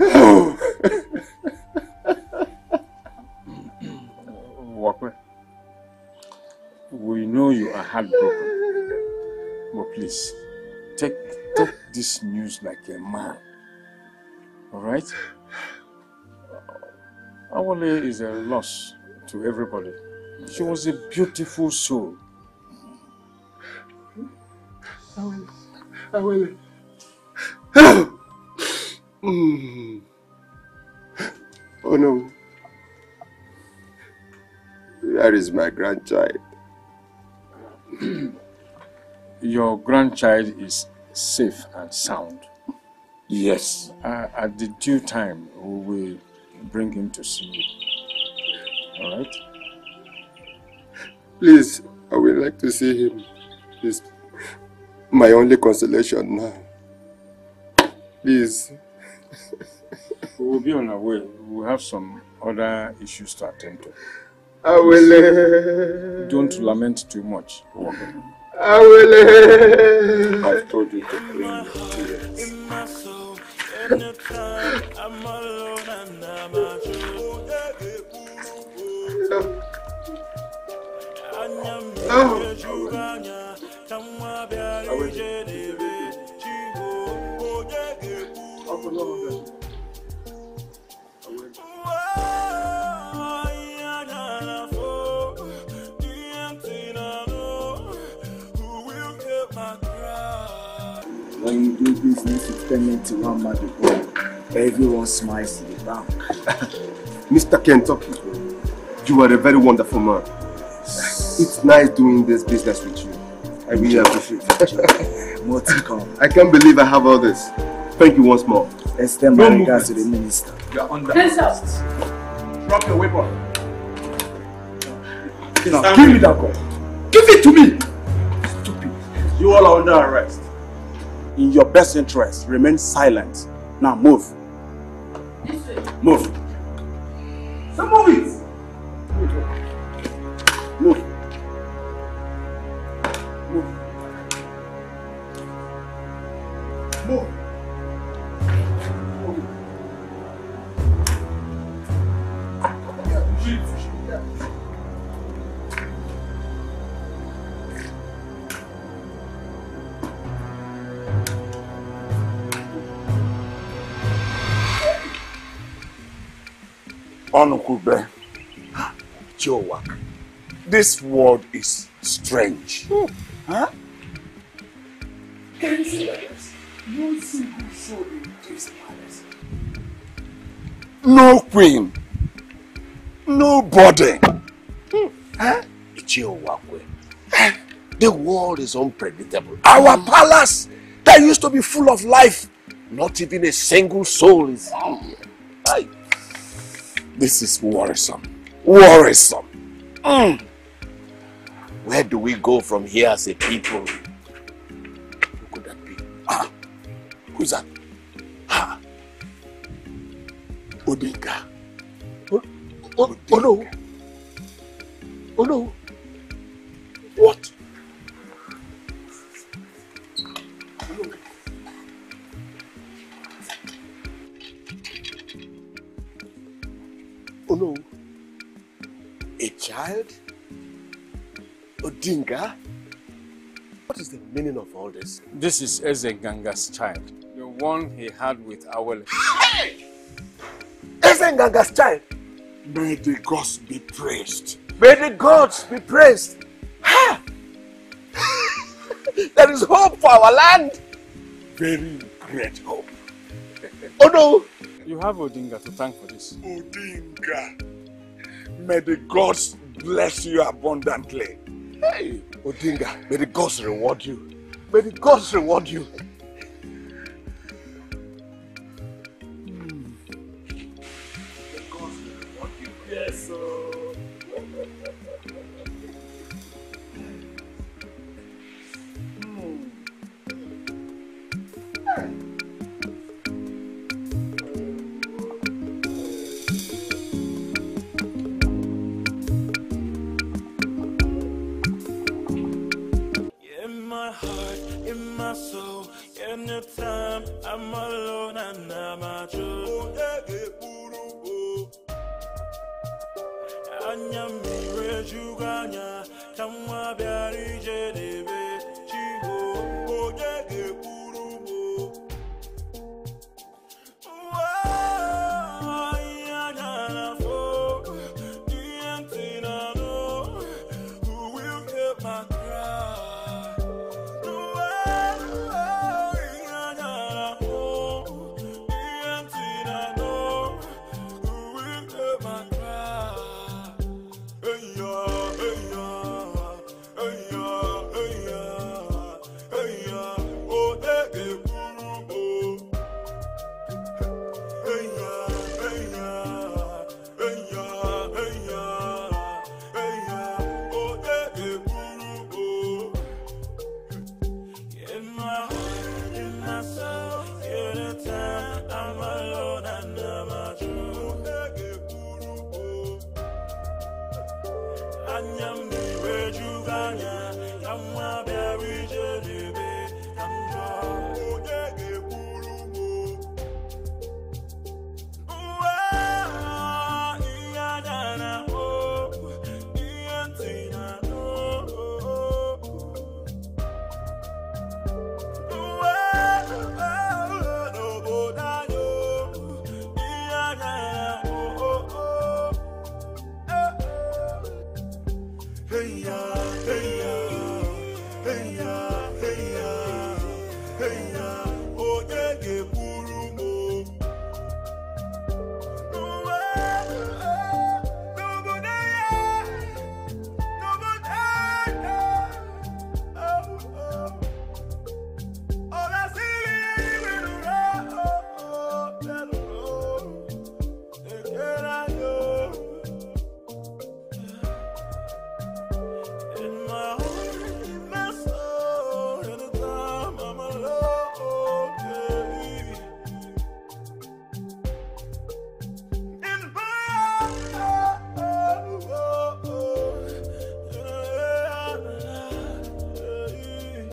Oh. Wakwe, we know you are heartbroken, but please, take this news like a man, all right? Awele is a loss to everybody. She was a beautiful soul. I will. Oh no. Where is my grandchild? Your grandchild is safe and sound. Yes. At the due time, we will bring him to see you. Alright? Please, I would like to see him. Please. My only consolation now. Please. We will be on our way. We will have some other issues to attend to. Awele. Don't lament too much. Awele. I've told you to clean. When you do business with 1091 Madibo, everyone smiles to the bank. Mr. Kentucky, you are a very wonderful man. It's nice doing this business with you. I really appreciate it. More to come. I can't believe I have all this. Thank you once more. Extend my regards to the minister. You are under arrest. Drop your weapon. Now, give me that gun. Give it to me. Stupid. You all are under arrest. In your best interest, remain silent. Now move. Move. So move it. Move. Move. Move. Onukube, Chiowaka, this world is strange. Oh. Huh? Can you see like this? No single soul in this palace. No queen. Nobody. Huh? Chiowaka, the world is unpredictable. Our palace that used to be full of life, not even a single soul is here. Aye. This is worrisome. Worrisome. Where do we go from here as a people? Who could that be? Ah, who's that? Ah. Odinga. Oh no. Oh no. What? Oh no, a child? Odinga? What is the meaning of all this? This is Ezenganga's child, the one he had with Awele. Hey! Ezenganga's child? May the gods be praised. May the gods be praised. Ha! There is hope for our land. Very great hope. Oh no! You have Odinga to thank for this. Odinga, may the gods bless you abundantly. Hey, Odinga, may the gods reward you. May the gods reward you. The gods reward you. Yes, sir. Come on, baby.